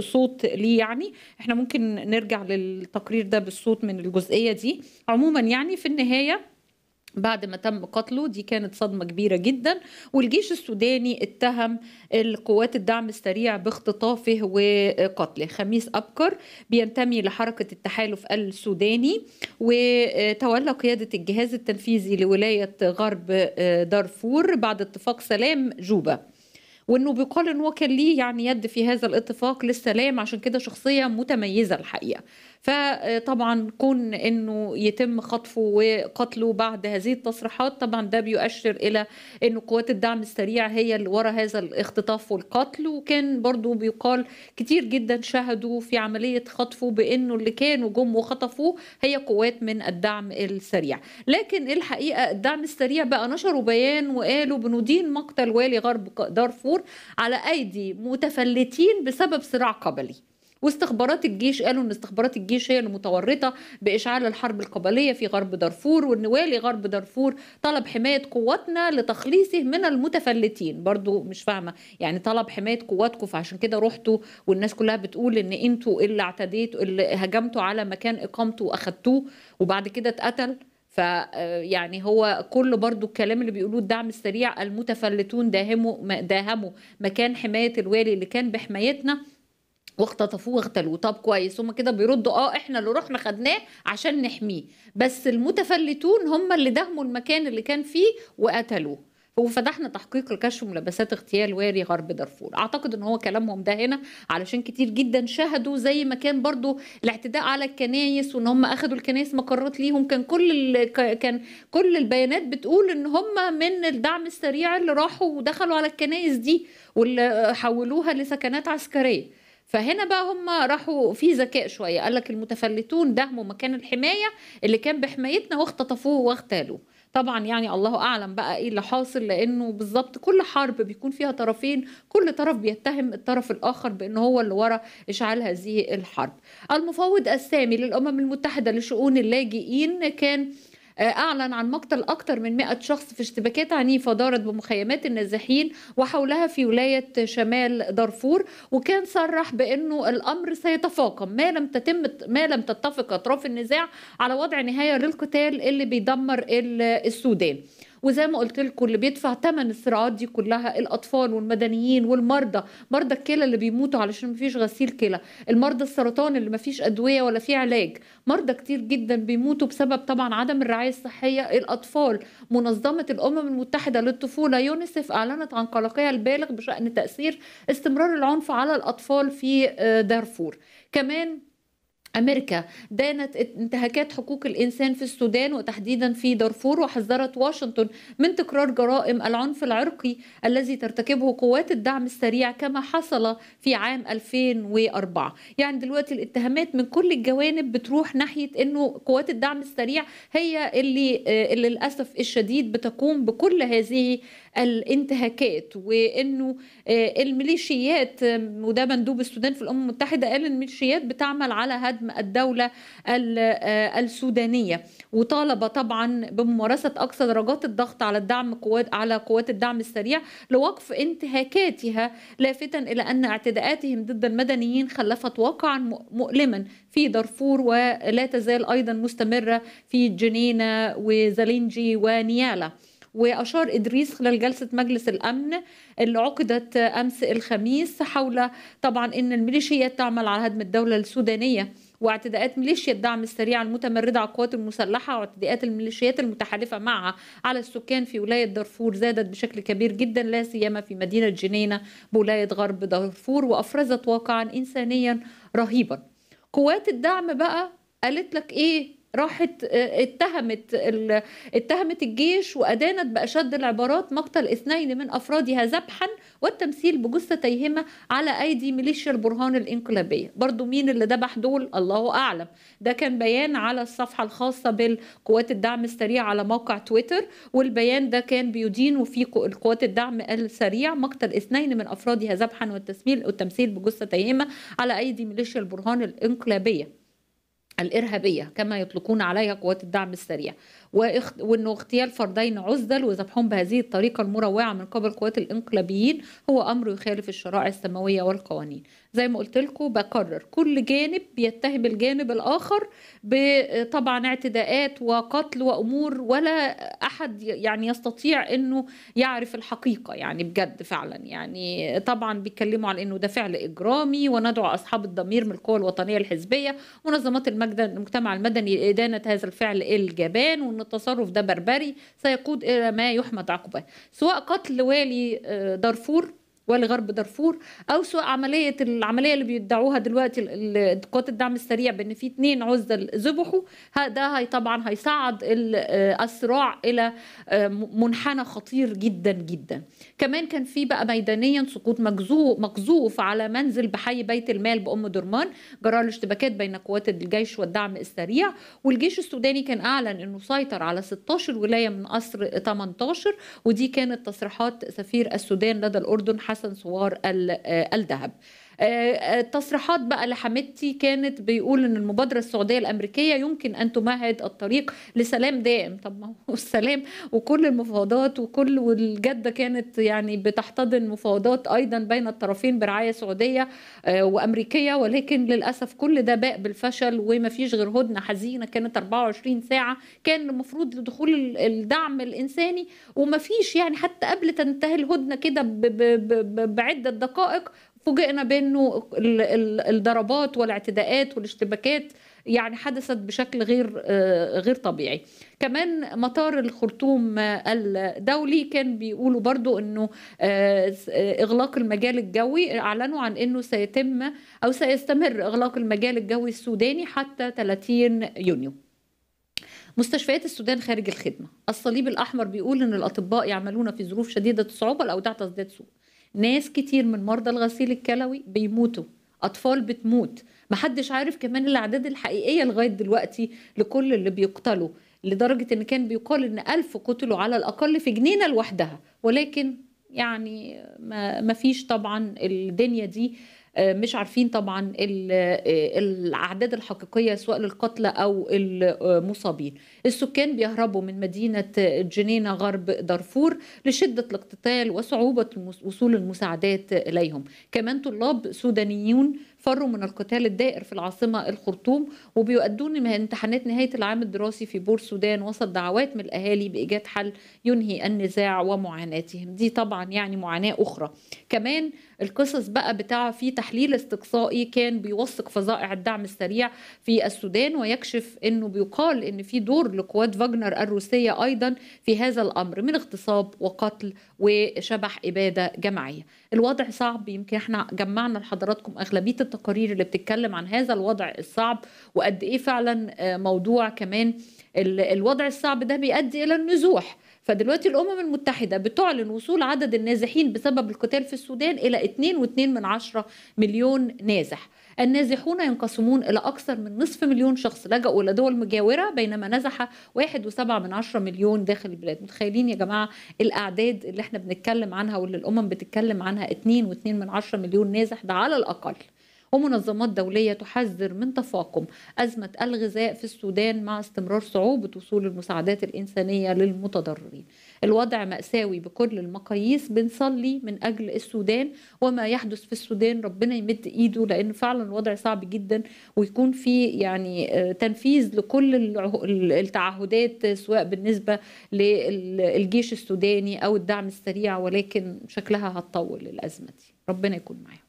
صوت ليه. يعني احنا ممكن نرجع للتقرير ده بالصوت من الجزئية دي. عموما يعني في النهاية بعد ما تم قتله دي كانت صدمة كبيرة جدا، والجيش السوداني اتهم القوات الدعم السريع باختطافه وقتله. خميس أبكر بينتمي لحركة التحالف السوداني وتولى قيادة الجهاز التنفيذي لولاية غرب دارفور بعد اتفاق سلام جوبا، وانه بيقال ان هو كان ليه يعني يد في هذا الاتفاق للسلام، عشان كده شخصيه متميزه الحقيقه. فطبعا كون انه يتم خطفه وقتله بعد هذه التصريحات طبعا ده بيؤشر الى انه قوات الدعم السريع هي اللي ورا هذا الاختطاف والقتل. وكان برضو بيقال كتير جدا شاهدوا في عملية خطفه بانه اللي كانوا جم وخطفوه هي قوات من الدعم السريع. لكن الحقيقة الدعم السريع بقى نشروا بيان وقالوا بندين مقتل والي غرب دارفور على ايدي متفلتين بسبب صراع قبلي، واستخبارات الجيش قالوا ان استخبارات الجيش هي المتورطه باشعال الحرب القبليه في غرب دارفور، وان والي غرب دارفور طلب حمايه قواتنا لتخليصه من المتفلتين. برضو مش فاهمه يعني طلب حمايه قواتكم فعشان كده رحتوا والناس كلها بتقول ان انتوا اللي اعتديتوا اللي هجمتوا على مكان اقامته واخدتوه وبعد كده اتقتل. فيعني هو كل برضو الكلام اللي بيقولوه الدعم السريع المتفلتون داهموا مكان حمايه الوالي اللي كان بحمايتنا واختطفوه واغتالوه. طب كويس هم كده بيردوا احنا اللي رحنا خدناه عشان نحميه، بس المتفلتون هم اللي دهموا المكان اللي كان فيه وقتلوه، وفتحنا تحقيق لكشف ملابسات اغتيال والي غرب دارفور. اعتقد ان هو كلامهم ده هنا علشان كتير جدا شاهدوا زي ما كان برضو الاعتداء على الكنايس وان هم اخدوا الكنايس مقرات ليهم، كان كل البيانات بتقول ان هم من الدعم السريع اللي راحوا ودخلوا على الكنايس دي واللي حولوها لسكنات عسكريه. فهنا بقى هم راحوا في ذكاء شويه، قال لك المتفلتون دهموا مكان الحمايه اللي كان بحمايتنا واختطفوه واغتالوه. طبعا يعني الله اعلم بقى ايه اللي حاصل، لانه بالظبط كل حرب بيكون فيها طرفين، كل طرف بيتهم الطرف الاخر بان هو اللي ورا اشعال هذه الحرب. المفوض السامي للامم المتحده لشؤون اللاجئين كان أعلن عن مقتل أكثر من 100 شخص في اشتباكات عنيفة دارت بمخيمات النازحين وحولها في ولاية شمال دارفور، وكان صرح بأنه الأمر سيتفاقم ما لم تتفق أطراف النزاع على وضع نهاية للقتال اللي بيدمر السودان. وزي ما قلت لكم اللي بيدفع ثمن الصراعات دي كلها الأطفال والمدنيين والمرضى، مرضى الكلى اللي بيموتوا علشان مفيش غسيل كلى، المرضى السرطان اللي مفيش أدوية ولا في علاج، مرضى كتير جدا بيموتوا بسبب طبعا عدم الرعاية الصحية، الأطفال. منظمة الأمم المتحدة للطفولة يونيسف أعلنت عن قلقها البالغ بشأن تأثير استمرار العنف على الأطفال في دارفور. كمان أمريكا دانت انتهاكات حقوق الإنسان في السودان وتحديدا في دارفور، وحذرت واشنطن من تكرار جرائم العنف العرقي الذي ترتكبه قوات الدعم السريع كما حصل في عام 2004. يعني دلوقتي الاتهامات من كل الجوانب بتروح ناحية أنه قوات الدعم السريع هي اللي للأسف الشديد بتقوم بكل هذه الانتهاكات، وأنه الميليشيات، وده مندوب السودان في الأمم المتحدة قال الميليشيات بتعمل على هدم الدولة السودانية، وطالب طبعا بممارسة أقصى درجات الضغط على قوات الدعم السريع لوقف انتهاكاتها، لافتا إلى أن اعتداءاتهم ضد المدنيين خلفت واقعا مؤلما في دارفور ولا تزال أيضا مستمرة في جنينة وزالينجي ونيالا. وأشار إدريس خلال جلسة مجلس الأمن اللي عقدت أمس الخميس حول طبعا أن الميليشيات تعمل على هدم الدولة السودانية، واعتداءات ميليشيا الدعم السريع المتمردة على القوات المسلحة واعتداءات الميليشيات المتحالفة معها على السكان في ولاية دارفور زادت بشكل كبير جدا، لا سيما في مدينة جنينة بولاية غرب دارفور، وأفرزت واقعا إنسانيا رهيبا. قوات الدعم بقى قالت لك إيه؟ راحت اتهمت الجيش وأدانت بأشد العبارات مقتل 2 من أفرادها ذبحا والتمثيل بجثة تيهمة على أيدي ميليشيا البرهان الإنقلابية. برضو مين اللي ذبح دول؟ الله أعلم. ده كان بيان على الصفحة الخاصة بالقوات الدعم السريع على موقع تويتر، والبيان ده كان بيدين وفي القوات الدعم السريع مقتل 2 من أفرادها ذبحا والتمثيل بجثة تيهمة على أيدي ميليشيا البرهان الإنقلابية الإرهابية كما يطلقون عليها قوات الدعم السريع، وأنه اغتيال فردين عزل وذبحهم بهذه الطريقة المروعة من قبل قوات الإنقلابيين هو أمر يخالف الشرائع السماوية والقوانين. زي ما قلت لكم بكرر كل جانب بيتهم الجانب الآخر بطبعا اعتداءات وقتل وأمور ولا أحد يعني يستطيع أنه يعرف الحقيقة يعني بجد فعلا. يعني طبعا بيتكلموا على أنه ده فعل إجرامي، وندعو أصحاب الضمير من القوى الوطنية الحزبية منظمات المجتمع المدني إدانة هذا الفعل الجبان، وأن التصرف ده بربري سيقود إلى ما يحمد عقباه سواء قتل والي دارفور ولغرب دارفور، أو سواء العملية اللي بيدعوها دلوقتي قوات الدعم السريع بأن في 2 عزل ذبحوا. ده طبعا هيصعد الصراع إلى منحنى خطير جدا جدا. كمان كان في بقى ميدانيا سقوط مقذوف على منزل بحي بيت المال بأم درمان، جرى له اشتباكات بين قوات الجيش والدعم السريع، والجيش السوداني كان أعلن أنه سيطر على 16 ولاية من أسر 18، ودي كانت تصريحات سفير السودان لدى الأردن حسن سوار الذهب. التصريحات بقى لحمدتي كانت بيقول ان المبادره السعوديه الامريكيه يمكن ان تمهد الطريق لسلام دائم. طب ما هو السلام وكل المفاوضات والجده كانت يعني بتحتضن مفاوضات ايضا بين الطرفين برعايه سعوديه وامريكيه، ولكن للاسف كل ده باء بالفشل وما فيش غير هدنه حزينه كانت 24 ساعه كان المفروض لدخول الدعم الانساني، وما فيش يعني حتى قبل تنتهي الهدنه كده بعده دقائق فوجئنا بأنه الضربات والاعتداءات والاشتباكات يعني حدثت بشكل غير طبيعي. كمان مطار الخرطوم الدولي كان بيقولوا برضو أنه إغلاق المجال الجوي، أعلنوا عن أنه سيتم أو سيستمر إغلاق المجال الجوي السوداني حتى 30 يونيو. مستشفيات السودان خارج الخدمة، الصليب الأحمر بيقول أن الأطباء يعملون في ظروف شديدة الصعوبة، الأوضاع تزداد سوء، ناس كتير من مرضى الغسيل الكلوي بيموتوا، أطفال بتموت، محدش عارف كمان الأعداد الحقيقية لغاية دلوقتي لكل اللي بيقتلوا، لدرجة إن كان بيقال إن 1000 قتلوا على الأقل في جنينة لوحدها، ولكن يعني ما فيش طبعا الدنيا دي مش عارفين طبعا الأعداد الحقيقية سواء للقتلى أو المصابين. السكان بيهربوا من مدينة جنينة غرب دارفور لشدة الاقتتال وصعوبة وصول المساعدات إليهم. كمان طلاب سودانيون فروا من القتال الدائر في العاصمة الخرطوم وبيؤدون امتحانات نهاية العام الدراسي في بور سودان وسط دعوات من الأهالي بإيجاد حل ينهي النزاع ومعاناتهم. دي طبعا يعني معاناة أخرى. كمان القصص بقى بتاع في تحليل استقصائي كان بيوثق فظائع الدعم السريع في السودان ويكشف أنه بيقال أن في دور لقوات فاجنر الروسية أيضا في هذا الأمر من اغتصاب وقتل وشبح إبادة جماعية. الوضع صعب، يمكن احنا جمعنا لحضراتكم أغلبية التقارير اللي بتتكلم عن هذا الوضع الصعب وقد إيه فعلا موضوع كمان الوضع الصعب ده بيؤدي إلى النزوح. فدلوقتي الأمم المتحدة بتعلن وصول عدد النازحين بسبب القتال في السودان إلى 2.2 مليون نازح. النازحون ينقسمون إلى أكثر من نصف مليون شخص لجأوا إلى دول مجاورة، بينما نزح 1.7 مليون داخل البلاد. متخيلين يا جماعة الأعداد اللي احنا بنتكلم عنها واللي الأمم بتتكلم عنها 2.2 مليون نازح ده على الأقل. ومنظمات دولية تحذر من تفاقم أزمة الغذاء في السودان مع استمرار صعوبة وصول المساعدات الإنسانية للمتضررين. الوضع مأساوي بكل المقاييس. بنصلي من أجل السودان وما يحدث في السودان، ربنا يمد إيده لأن فعلا الوضع صعب جدا ويكون في يعني تنفيذ لكل التعهدات سواء بالنسبة للجيش السوداني أو الدعم السريع، ولكن شكلها هتطول الأزمة دي. ربنا يكون معاهم.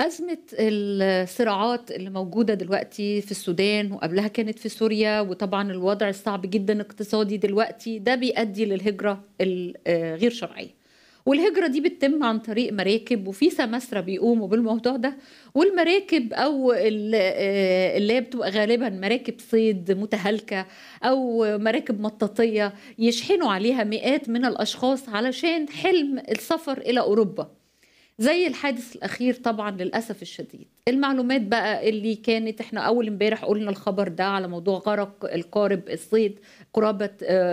أزمة الصراعات اللي موجودة دلوقتي في السودان وقبلها كانت في سوريا، وطبعا الوضع الصعب جدا اقتصادي دلوقتي ده بيؤدي للهجرة الغير شرعية، والهجرة دي بتتم عن طريق مراكب وفي سماسرة بيقوموا بالموضوع ده. والمراكب أو اللي بتبقى غالبا مراكب صيد متهالكة أو مراكب مطاطية يشحنوا عليها مئات من الأشخاص علشان حلم السفر إلى أوروبا، زي الحادث الأخير طبعا للأسف الشديد. المعلومات بقى اللي كانت احنا أول امبارح قلنا الخبر ده على موضوع غرق القارب الصيد قرابة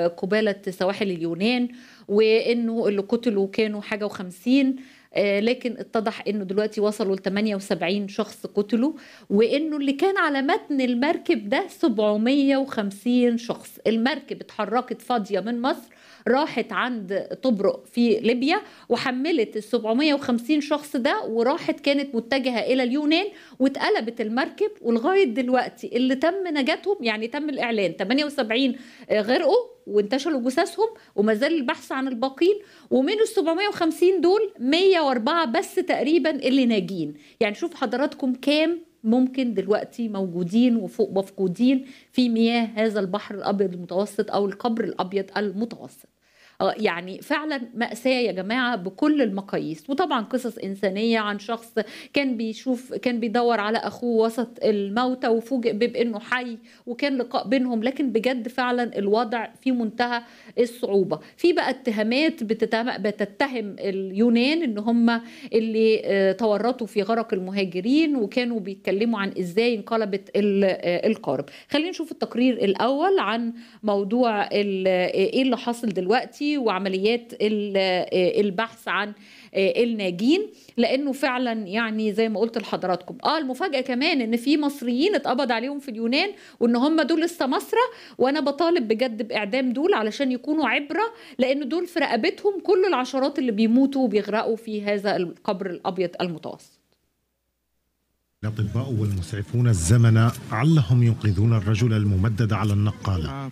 قبالة سواحل اليونان، وإنه اللي قتلوا كانوا 50، لكن اتضح إنه دلوقتي وصلوا ل 78 شخص قتلوا، وإنه اللي كان على متن المركب ده 750 شخص. المركب اتحركت فاضية من مصر، راحت عند طبرق في ليبيا وحملت ال 750 شخص ده وراحت كانت متجهة إلى اليونان، واتقلبت المركب ولغاية دلوقتي اللي تم نجاتهم يعني تم الإعلان 78 غرقوا وانتشلوا جثثهم وما زال البحث عن الباقين، ومن ال 750 دول 104 بس تقريبا اللي ناجين. يعني شوف حضراتكم كام ممكن دلوقتي موجودين وفوق مفقودين في مياه هذا البحر الأبيض المتوسط أو القبر الأبيض المتوسط. يعني فعلا مأساة يا جماعة بكل المقاييس. وطبعا قصص إنسانية عن شخص كان بيدور على أخوه وسط الموتى وفوجئ بأنه حي، وكان لقاء بينهم، لكن بجد فعلا الوضع في منتهى الصعوبة. في بقى اتهامات بتتهم اليونان إن هم اللي تورطوا في غرق المهاجرين، وكانوا بيتكلموا عن إزاي انقلبت القارب. خلينا نشوف التقرير الأول عن موضوع إيه اللي حصل دلوقتي وعمليات البحث عن الناجين، لأنه فعلا يعني زي ما قلت لحضراتكم المفاجأة كمان إن في مصريين اتقبض عليهم في اليونان، وإن هم دول السماسرة، وأنا بطالب بجد بإعدام دول علشان يكونوا عبرة، لأن دول في رقبتهم كل العشرات اللي بيموتوا وبيغرقوا في هذا القبر الأبيض المتوسط. الأطباء والمسعفون الزمن علهم ينقذون الرجل الممدد على النقالة.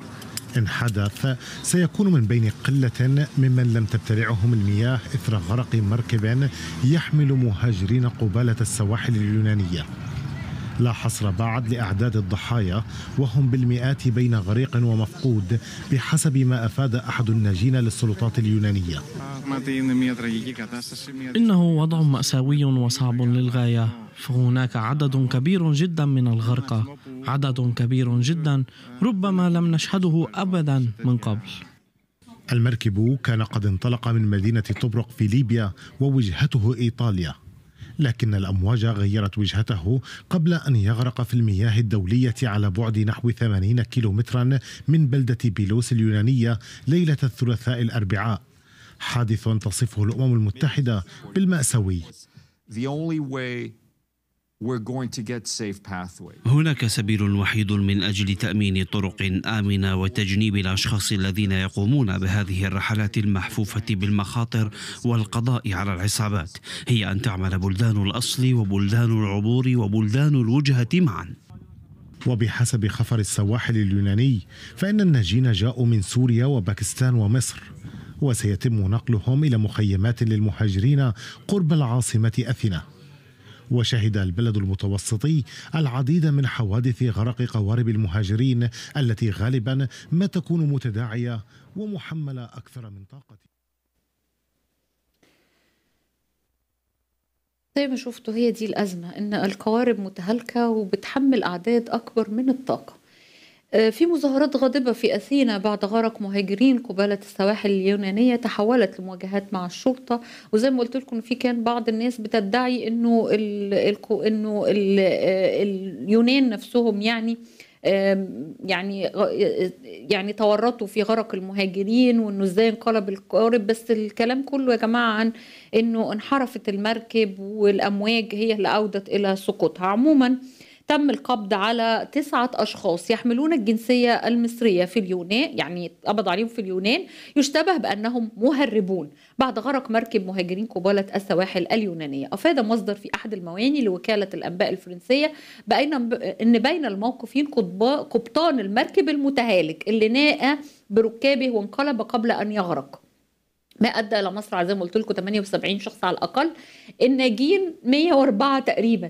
إن حدث سيكون من بين قلة ممن لم تبتلعهم المياه إثر غرق مركب يحمل مهاجرين قبالة السواحل اليونانية. لا حصر بعد لأعداد الضحايا، وهم بالمئات بين غريق ومفقود بحسب ما أفاد أحد الناجين للسلطات اليونانية. إنه وضع مأساوي وصعب للغاية، فهناك عدد كبير جدا من الغرقى، عدد كبير جدا ربما لم نشهده أبدا من قبل. المركب كان قد انطلق من مدينة طبرق في ليبيا ووجهته إيطاليا، لكن الأمواج غيرت وجهته قبل أن يغرق في المياه الدولية على بعد نحو 80 كيلومترا من بلدة بيلوس اليونانية ليلة الثلاثاء الأربعاء، حادث تصفه الأمم المتحدة بالمأساوي. هناك سبيل وحيد من أجل تأمين طرق آمنة وتجنيب الأشخاص الذين يقومون بهذه الرحلات المحفوفة بالمخاطر والقضاء على العصابات، هي أن تعمل بلدان الأصل وبلدان العبور وبلدان الوجهة معا. وبحسب خفر السواحل اليوناني فإن الناجين جاءوا من سوريا وباكستان ومصر، وسيتم نقلهم إلى مخيمات للمهاجرين قرب العاصمة أثينا. وشهد البلد المتوسطي العديد من حوادث غرق قوارب المهاجرين التي غالبا ما تكون متداعية ومحملة أكثر من طاقتها. زي ما شفتوا هي دي الأزمة، إن القوارب متهالكة وبتحمل أعداد أكبر من الطاقة. في مظاهرات غاضبة في أثينا بعد غرق مهاجرين قبالة السواحل اليونانية تحولت لمواجهات مع الشرطة، وزي ما قلت لكم في كان بعض الناس بتدعي إنه اليونان نفسهم يعني تورطوا في غرق المهاجرين، وانه ازاي انقلب القارب، بس الكلام كله يا جماعه عن انه انحرفت المركب والامواج هي اللي اودت الى سقوطها. عموما تم القبض على 9 أشخاص يحملون الجنسية المصرية في اليونان، يعني قبض عليهم في اليونان، يشتبه بأنهم مهربون بعد غرق مركب مهاجرين قبالة السواحل اليونانية. أفاد مصدر في أحد المواني لوكالة الأنباء الفرنسية أن بين الموقوفين قبطان المركب المتهالك اللي ناء بركابه وانقلب قبل أن يغرق، ما أدى إلى مصرع زي ما قلت لكم 78 شخص على الأقل، الناجين 104 تقريباً.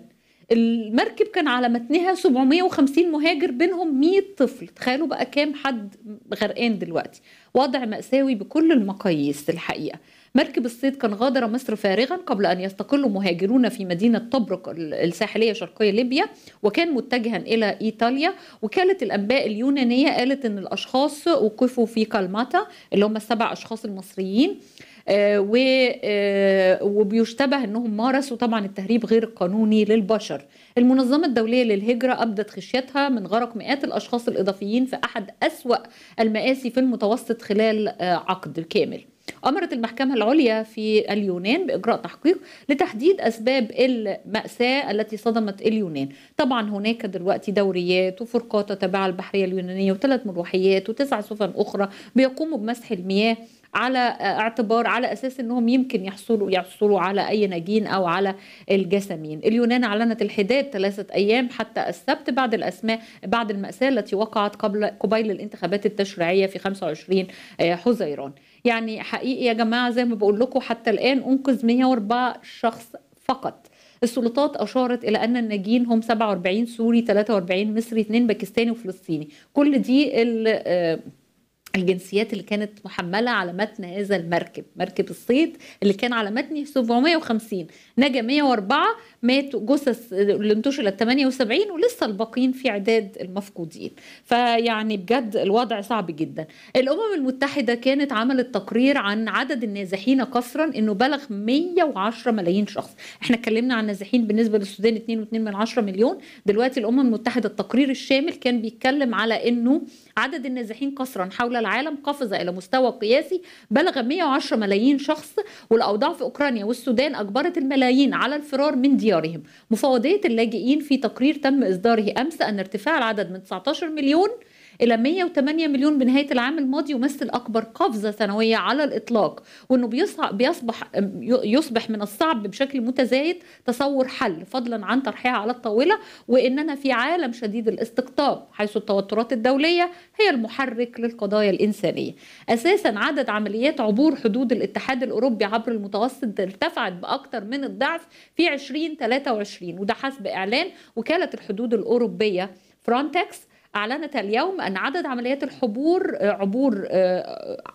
المركب كان على متنها 750 مهاجر، بينهم 100 طفل. تخيلوا بقى كام حد غرقان دلوقتي. وضع مأساوي بكل المقاييس الحقيقة. مركب الصيد كان غادر مصر فارغا قبل أن يستقل مهاجرون في مدينة طبرق الساحلية شرقية ليبيا، وكان متجها إلى إيطاليا. وكالة الأنباء اليونانية قالت أن الأشخاص وقفوا في كالماتا، اللي هم 7 أشخاص المصريين، وبيشتبه أنهم مارسوا طبعا التهريب غير القانوني للبشر. المنظمة الدولية للهجرة أبدت خشيتها من غرق مئات الأشخاص الإضافيين في أحد أسوأ المآسي في المتوسط خلال عقد كامل. أمرت المحكمة العليا في اليونان بإجراء تحقيق لتحديد أسباب المأساة التي صدمت اليونان. طبعا هناك دلوقتي دوريات وفرقات تبع البحرية اليونانية و3 مروحيات و9 سفن أخرى بيقوموا بمسح المياه على اعتبار على أساس أنهم يمكن يحصلوا على أي ناجين أو على الجسامين. اليونان أعلنت الحداد 3 أيام حتى السبت بعد المأساة التي وقعت قبيل الانتخابات التشريعية في 25 حزيران. يعني حقيقي يا جماعة زي ما بقول لكم حتى الآن أنقذ 104 شخص فقط. السلطات أشارت إلى أن الناجين هم 47 سوري، 43 مصري، 2 باكستاني وفلسطيني. كل دي الجنسيات اللي كانت محملة على متن هذا المركب، مركب الصيد اللي كان على متنه 750، نجا 104، ماتوا جثث اللي انتشلت 78 ولسه الباقيين في عداد المفقودين. فيعني بجد الوضع صعب جدا. الأمم المتحدة كانت عملت تقرير عن عدد النازحين قسرا انه بلغ 110 ملايين شخص. احنا اتكلمنا عن النازحين بالنسبة للسودان 2.2 مليون، دلوقتي الأمم المتحدة التقرير الشامل كان بيتكلم على انه عدد النازحين قسرا حول العالم قفز إلى مستوى قياسي بلغ 110 ملايين شخص، والأوضاع في أوكرانيا والسودان أجبرت الملايين على الفرار من ديارهم. مفوضية اللاجئين في تقرير تم إصداره أمس أن ارتفاع العدد من 19 مليون إلى 108 مليون بنهاية العام الماضي يمثل أكبر قفزة سنوية على الإطلاق، وأنه يصبح من الصعب بشكل متزايد تصور حل، فضلا عن طرحها على الطاولة، وإننا في عالم شديد الاستقطاب حيث التوترات الدولية هي المحرك للقضايا الإنسانية. أساسا عدد عمليات عبور حدود الاتحاد الأوروبي عبر المتوسط ارتفعت بأكثر من الضعف في 2023، وده حسب إعلان وكالة الحدود الأوروبية فرونتكس. أعلنت اليوم أن عدد عمليات الحبور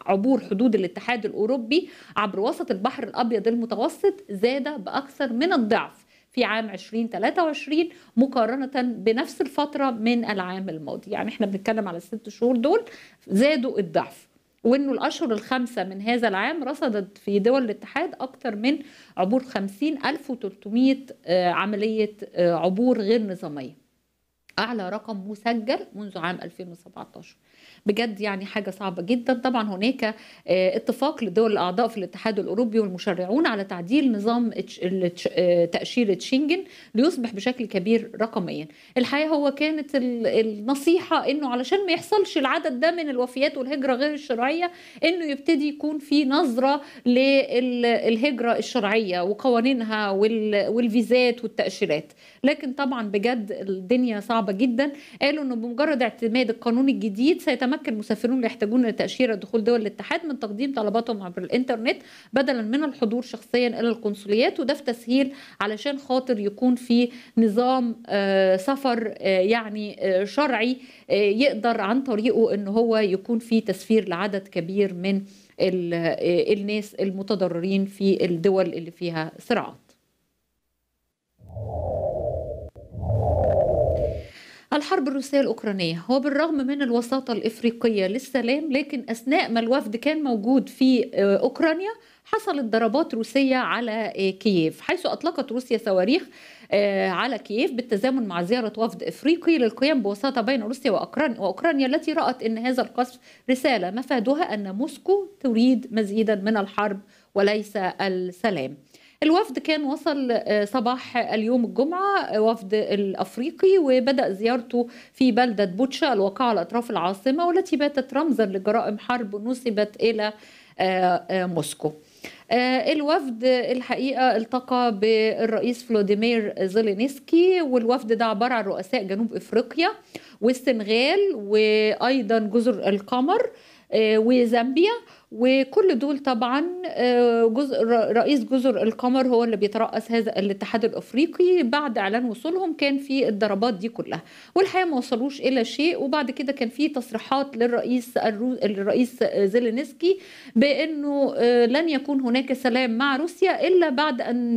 عبور حدود الاتحاد الأوروبي عبر وسط البحر الأبيض المتوسط زاد بأكثر من الضعف في عام 2023 مقارنة بنفس الفترة من العام الماضي. يعني احنا بنتكلم على الست شهور دول زادوا الضعف، وأنه الأشهر الخمسة من هذا العام رصدت في دول الاتحاد أكثر من عبور 50,300 عملية عبور غير نظامية، أعلى رقم مسجل منذ عام 2017. بجد يعني حاجة صعبة جدا. طبعا هناك اتفاق لدول الأعضاء في الاتحاد الأوروبي والمشرعون على تعديل نظام تأشيرة شنجن ليصبح بشكل كبير رقميا. الحقيقة هو كانت النصيحة أنه علشان ما يحصلش العدد ده من الوفيات والهجرة غير الشرعية أنه يبتدي يكون في نظرة للهجرة الشرعية وقوانينها والفيزات والتأشيرات، لكن طبعا بجد الدنيا صعبة جدا. قالوا أنه بمجرد اعتماد القانون الجديد سيتمكن المسافرون اللي يحتاجون لتأشيرة دخول دول الاتحاد من تقديم طلباتهم عبر الانترنت بدلا من الحضور شخصيا إلى القنصليات، وده في تسهيل علشان خاطر يكون في نظام سفر يعني شرعي يقدر عن طريقه أنه هو يكون في تسفير لعدد كبير من الناس المتضررين في الدول اللي فيها صراعات. الحرب الروسية الأوكرانية، هو بالرغم من الوساطة الإفريقية للسلام لكن أثناء ما الوفد كان موجود في أوكرانيا حصلت ضربات روسية على كييف، حيث أطلقت روسيا صواريخ على كييف بالتزامن مع زيارة وفد إفريقي للقيام بوساطة بين روسيا وأوكرانيا التي رأت أن هذا القصف رسالة مفادها أن موسكو تريد مزيدا من الحرب وليس السلام. الوفد كان وصل صباح اليوم الجمعة، وفد الأفريقي، وبدأ زيارته في بلدة بوتشا الواقعة على أطراف العاصمة والتي باتت رمزا لجرائم حرب نسبت إلى موسكو. الوفد الحقيقة التقى بالرئيس فلاديمير زيلنسكي، والوفد ده عبارة عن رؤساء جنوب إفريقيا والسنغال وأيضا جزر القمر وزامبيا، وكل دول طبعا رئيس جزر القمر هو اللي بيترأس هذا الاتحاد الافريقي. بعد اعلان وصولهم كان في الضربات دي كلها والحقيقه ما وصلوش الى شيء، وبعد كده كان في تصريحات للرئيس زيلنسكي بانه لن يكون هناك سلام مع روسيا الا بعد ان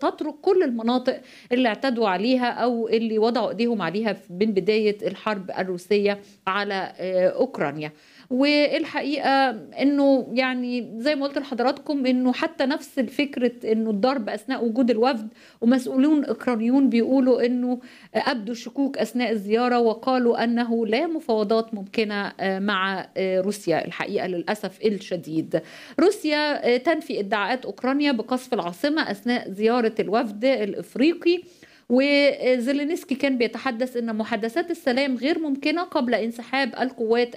تترك كل المناطق اللي اعتدوا عليها او اللي وضعوا ايديهم عليها من بدايه الحرب الروسيه على اوكرانيا. والحقيقه انه يعني زي ما قلت لحضراتكم انه حتى نفس الفكره انه الضرب اثناء وجود الوفد، ومسؤولون اوكرانيون بيقولوا انه ابدوا شكوك اثناء الزياره وقالوا انه لا مفاوضات ممكنه مع روسيا. الحقيقه للاسف الشديد روسيا تنفي ادعاءات اوكرانيا بقصف العاصمه اثناء زياره الوفد الافريقي، وزيلنسكي كان بيتحدث ان محادثات السلام غير ممكنه قبل انسحاب القوات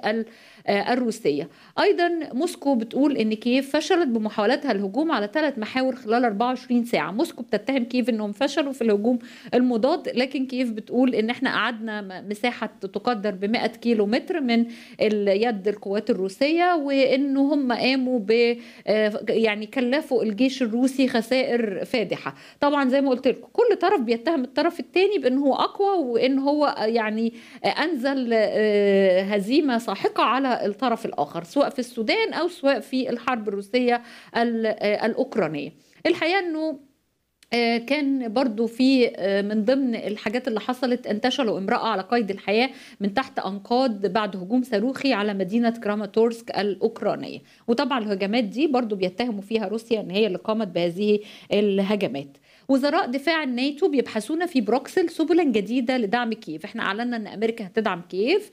الروسيه. ايضا موسكو بتقول ان كييف فشلت بمحاولتها الهجوم على 3 محاور خلال 24 ساعه، موسكو بتتهم كييف انهم فشلوا في الهجوم المضاد، لكن كييف بتقول ان احنا قعدنا مساحه تقدر ب 100 كيلو متر من يد القوات الروسيه، وان هم قاموا ب يعني كلفوا الجيش الروسي خسائر فادحه. طبعا زي ما قلت لكم كل طرف بيتهم من الطرف الثاني بأنه هو أقوى وأنه هو يعني أنزل هزيمة ساحقة على الطرف الآخر سواء في السودان أو سواء في الحرب الروسية الأوكرانية. الحقيقة أنه كان برضو في من ضمن الحاجات اللي حصلت انتشلوا امرأة على قيد الحياة من تحت أنقاض بعد هجوم صاروخي على مدينة كراماتورسك الأوكرانية، وطبعا الهجمات دي برضو بيتهموا فيها روسيا أن هي اللي قامت بهذه الهجمات. وزراء دفاع الناتو بيبحثون في بروكسل سبلا جديدة لدعم كييف. احنا أعلنا أن أمريكا هتدعم كييف،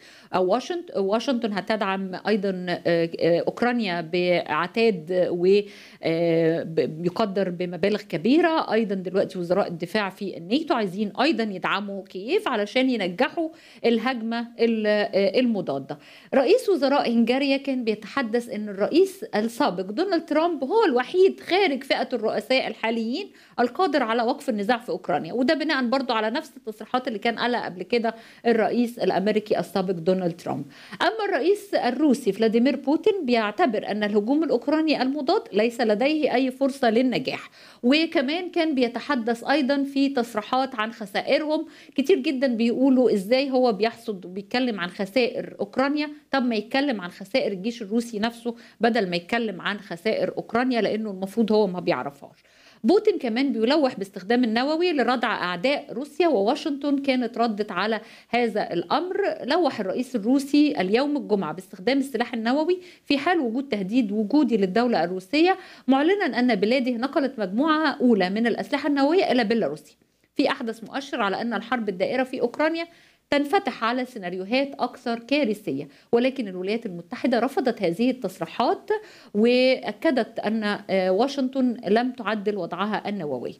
واشنطن هتدعم أيضا أوكرانيا بعتاد ويقدر بمبالغ كبيرة. أيضا دلوقتي وزراء الدفاع في الناتو عايزين أيضا يدعموا كييف علشان ينجحوا الهجمة المضادة. رئيس وزراء هنغاريا كان بيتحدث أن الرئيس السابق دونالد ترامب هو الوحيد خارج فئة الرؤساء الحاليين القادر على وقف النزاع في أوكرانيا، وده بناء برضو على نفس التصريحات اللي كان قالها قبل كده الرئيس الأمريكي السابق دونالد ترامب. أما الرئيس الروسي فلاديمير بوتين بيعتبر أن الهجوم الأوكراني المضاد ليس لديه أي فرصة للنجاح، وكمان كان بيتحدث أيضا في تصريحات عن خسائرهم. كتير جدا بيقولوا إزاي هو بيحصد وبيتكلم عن خسائر أوكرانيا، طب ما يتكلم عن خسائر الجيش الروسي نفسه بدل ما يتكلم عن خسائر أوكرانيا لأنه المفروض هو ما بيعرفهاش. بوتين كمان بيلوح باستخدام النووي لردع أعداء روسيا، وواشنطن كانت ردت على هذا الأمر. لوح الرئيس الروسي اليوم الجمعة باستخدام السلاح النووي في حال وجود تهديد وجودي للدولة الروسية، معلنا أن بلاده نقلت مجموعة أولى من الأسلحة النووية إلى بيلاروسيا، في أحدث مؤشر على أن الحرب الدائرة في أوكرانيا تنفتح على سيناريوهات أكثر كارثية. ولكن الولايات المتحدة رفضت هذه التصريحات وأكدت أن واشنطن لم تعدل وضعها النووي.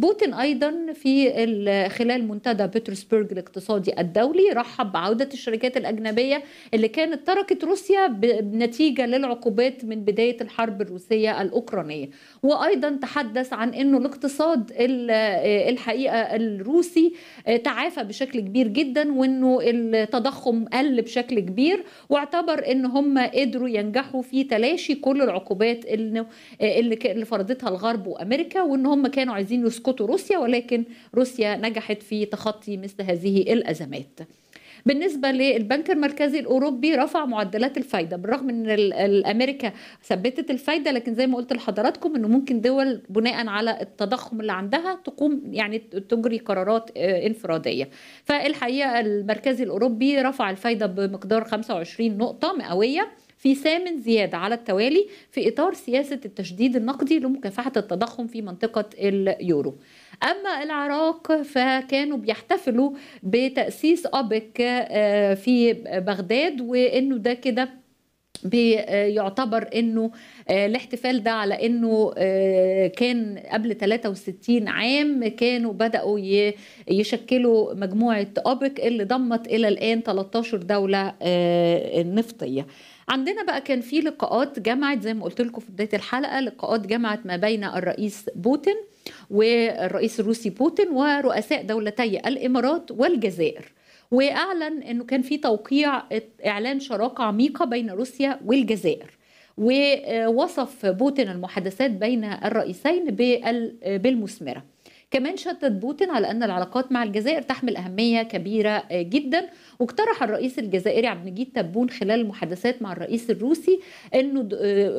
بوتين أيضا في خلال منتدى بيترسبرغ الاقتصادي الدولي رحب بعودة الشركات الأجنبية اللي كانت تركت روسيا نتيجة للعقوبات من بداية الحرب الروسية الأوكرانية، وأيضا تحدث عن أنه الاقتصاد الحقيقة الروسي تعافى بشكل كبير جدا، وأنه التضخم قل بشكل كبير، واعتبر أن هم قدروا ينجحوا في تلاشي كل العقوبات اللي فرضتها الغرب وأمريكا، وأن هم كانوا عايزين يسكتوا روسيا، ولكن روسيا نجحت في تخطي مثل هذه الأزمات. بالنسبة للبنك المركزي الأوروبي رفع معدلات الفايدة، بالرغم أن الأمريكا ثبتت الفايدة، لكن زي ما قلت لحضراتكم أنه ممكن دول بناء على التضخم اللي عندها تقوم يعني تجري قرارات انفرادية. فالحقيقة المركزي الأوروبي رفع الفايدة بمقدار 25 نقطة مئوية في ثامن زيادة على التوالي في إطار سياسة التشديد النقدي لمكافحة التضخم في منطقة اليورو. أما العراق فكانوا بيحتفلوا بتأسيس اوبك في بغداد، وإنه ده كده بيعتبر انه الاحتفال ده على انه كان قبل 63 عام كانوا بدأوا يشكلوا مجموعة اوبك اللي ضمت الى الآن 13 دولة نفطية. عندنا بقى كان في لقاءات جمعت زي ما قلت لكم في بداية الحلقة، لقاءات جمعت ما بين الرئيس بوتين والرئيس الروسي بوتين ورؤساء دولتي الإمارات والجزائر، وأعلن أنه كان في توقيع إعلان شراكة عميقة بين روسيا والجزائر. ووصف بوتين المحادثات بين الرئيسين بالمثمرة. كمان شدد بوتين على أن العلاقات مع الجزائر تحمل أهمية كبيرة جدا، واقترح الرئيس الجزائري عبد المجيد تبون خلال المحادثات مع الرئيس الروسي أنه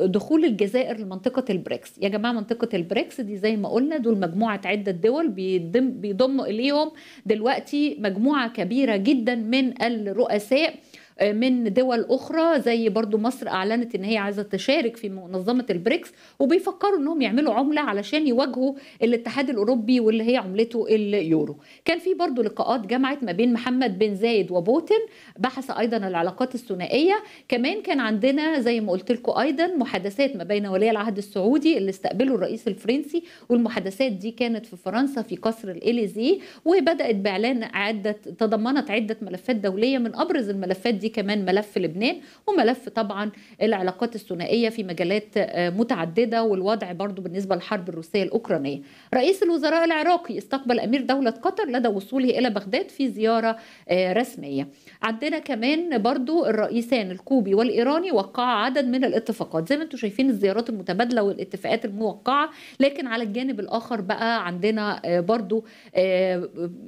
دخول الجزائر لمنطقة البريكس. يا جماعة منطقة البريكس دي زي ما قلنا دول مجموعة عدة دول بيضم إليهم دلوقتي مجموعة كبيرة جدا من الرؤساء من دول أخرى، زي برضو مصر أعلنت إن هي عايزة تشارك في منظمة البريكس، وبيفكروا إنهم يعملوا عملة علشان يواجهوا الاتحاد الأوروبي واللي هي عملته اليورو. كان في برضو لقاءات جمعت ما بين محمد بن زايد وبوتين، بحث أيضا العلاقات الثنائية. كمان كان عندنا زي ما قلت لكم أيضا محادثات ما بين ولي العهد السعودي اللي استقبله الرئيس الفرنسي، والمحادثات دي كانت في فرنسا في قصر الإليزي، وبدأت بإعلان عدة تضمنت عدة ملفات دولية، من أبرز الملفات دي كمان ملف لبنان، وملف طبعا العلاقات الثنائية في مجالات متعددة، والوضع برضو بالنسبة للحرب الروسية الأوكرانية. رئيس الوزراء العراقي استقبل أمير دولة قطر لدى وصوله إلى بغداد في زيارة رسمية. عندنا كمان برضو الرئيسان الكوبي والإيراني وقعا عدد من الاتفاقات، زي ما انتم شايفين الزيارات المتبادلة والاتفاقات الموقعة. لكن على الجانب الآخر بقى عندنا برضو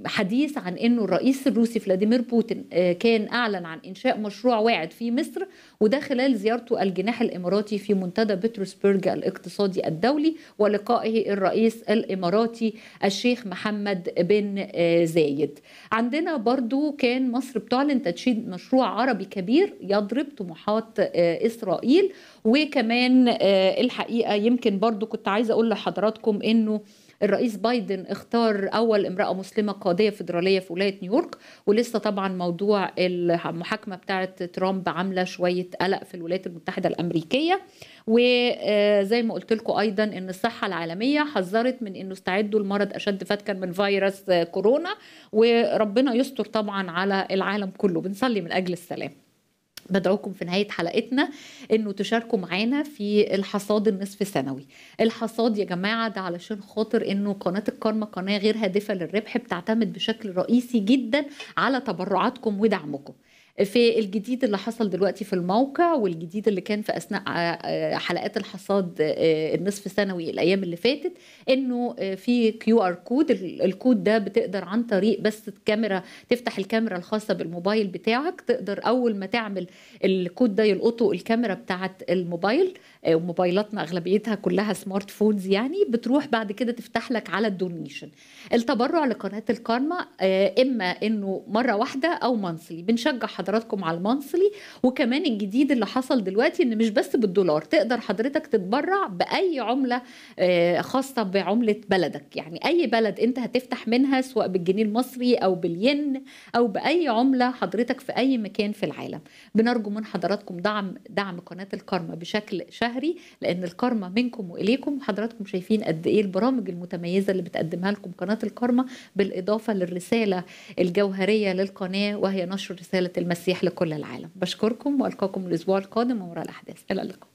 حديث عن أنه الرئيس الروسي فلاديمير بوتين كان أعلن عن إنشاء مشروع واعد في مصر، وده خلال زيارته الجناح الإماراتي في منتدى بطرسبرج الاقتصادي الدولي ولقائه الرئيس الإماراتي الشيخ محمد بن زايد. عندنا برضو كان مصر بتعلن تجسيد مشروع عربي كبير يضرب طموحات إسرائيل. وكمان الحقيقة يمكن برضو كنت عايزة أقول لحضراتكم أنه الرئيس بايدن اختار أول امرأة مسلمة قاضية فيدرالية في ولاية نيويورك، ولسه طبعا موضوع المحاكمة بتاعت ترامب عاملة شوية قلق في الولايات المتحدة الأمريكية. وزي ما قلت لكم أيضا أن الصحة العالمية حذرت من أنه استعدوا المرض أشد فتكا من فيروس كورونا، وربنا يستر طبعا على العالم كله. بنصلي من أجل السلام. بدعوكم في نهاية حلقتنا انه تشاركوا معانا في الحصاد النصف سنوي. الحصاد يا جماعة ده علشان خاطر انه قناة الكرمة قناة غير هادفة للربح، بتعتمد بشكل رئيسي جدا على تبرعاتكم ودعمكم. في الجديد اللي حصل دلوقتي في الموقع، والجديد اللي كان في أثناء حلقات الحصاد النصف سنوي الأيام اللي فاتت، إنه في QR كود. الكود ده بتقدر عن طريق بس الكاميرا، تفتح الكاميرا الخاصة بالموبايل بتاعك، تقدر أول ما تعمل الكود ده يلقطه الكاميرا بتاعة الموبايل، وموبايلاتنا أغلبيتها كلها سمارت فونز يعني. بتروح بعد كده تفتح لك على الدونيشن، التبرع لقناة الكرمة، إما إنه مرة واحدة أو منصلي. بنشجع حضراتكم على المنصلي. وكمان الجديد اللي حصل دلوقتي ان مش بس بالدولار، تقدر حضرتك تتبرع باي عمله خاصه بعمله بلدك، يعني اي بلد انت هتفتح منها، سواء بالجنيه المصري او بالين او باي عمله حضرتك في اي مكان في العالم. بنرجو من حضراتكم دعم قناه الكرمه بشكل شهري، لان الكرمه منكم واليكم. حضراتكم شايفين قد ايه البرامج المتميزه اللي بتقدمها لكم قناه الكرمه، بالاضافه للرساله الجوهريه للقناه وهي نشر رساله المسيح لكل العالم. بشكركم وألقاكم الأسبوع القادم ومرى الأحداث. إلى اللقاء.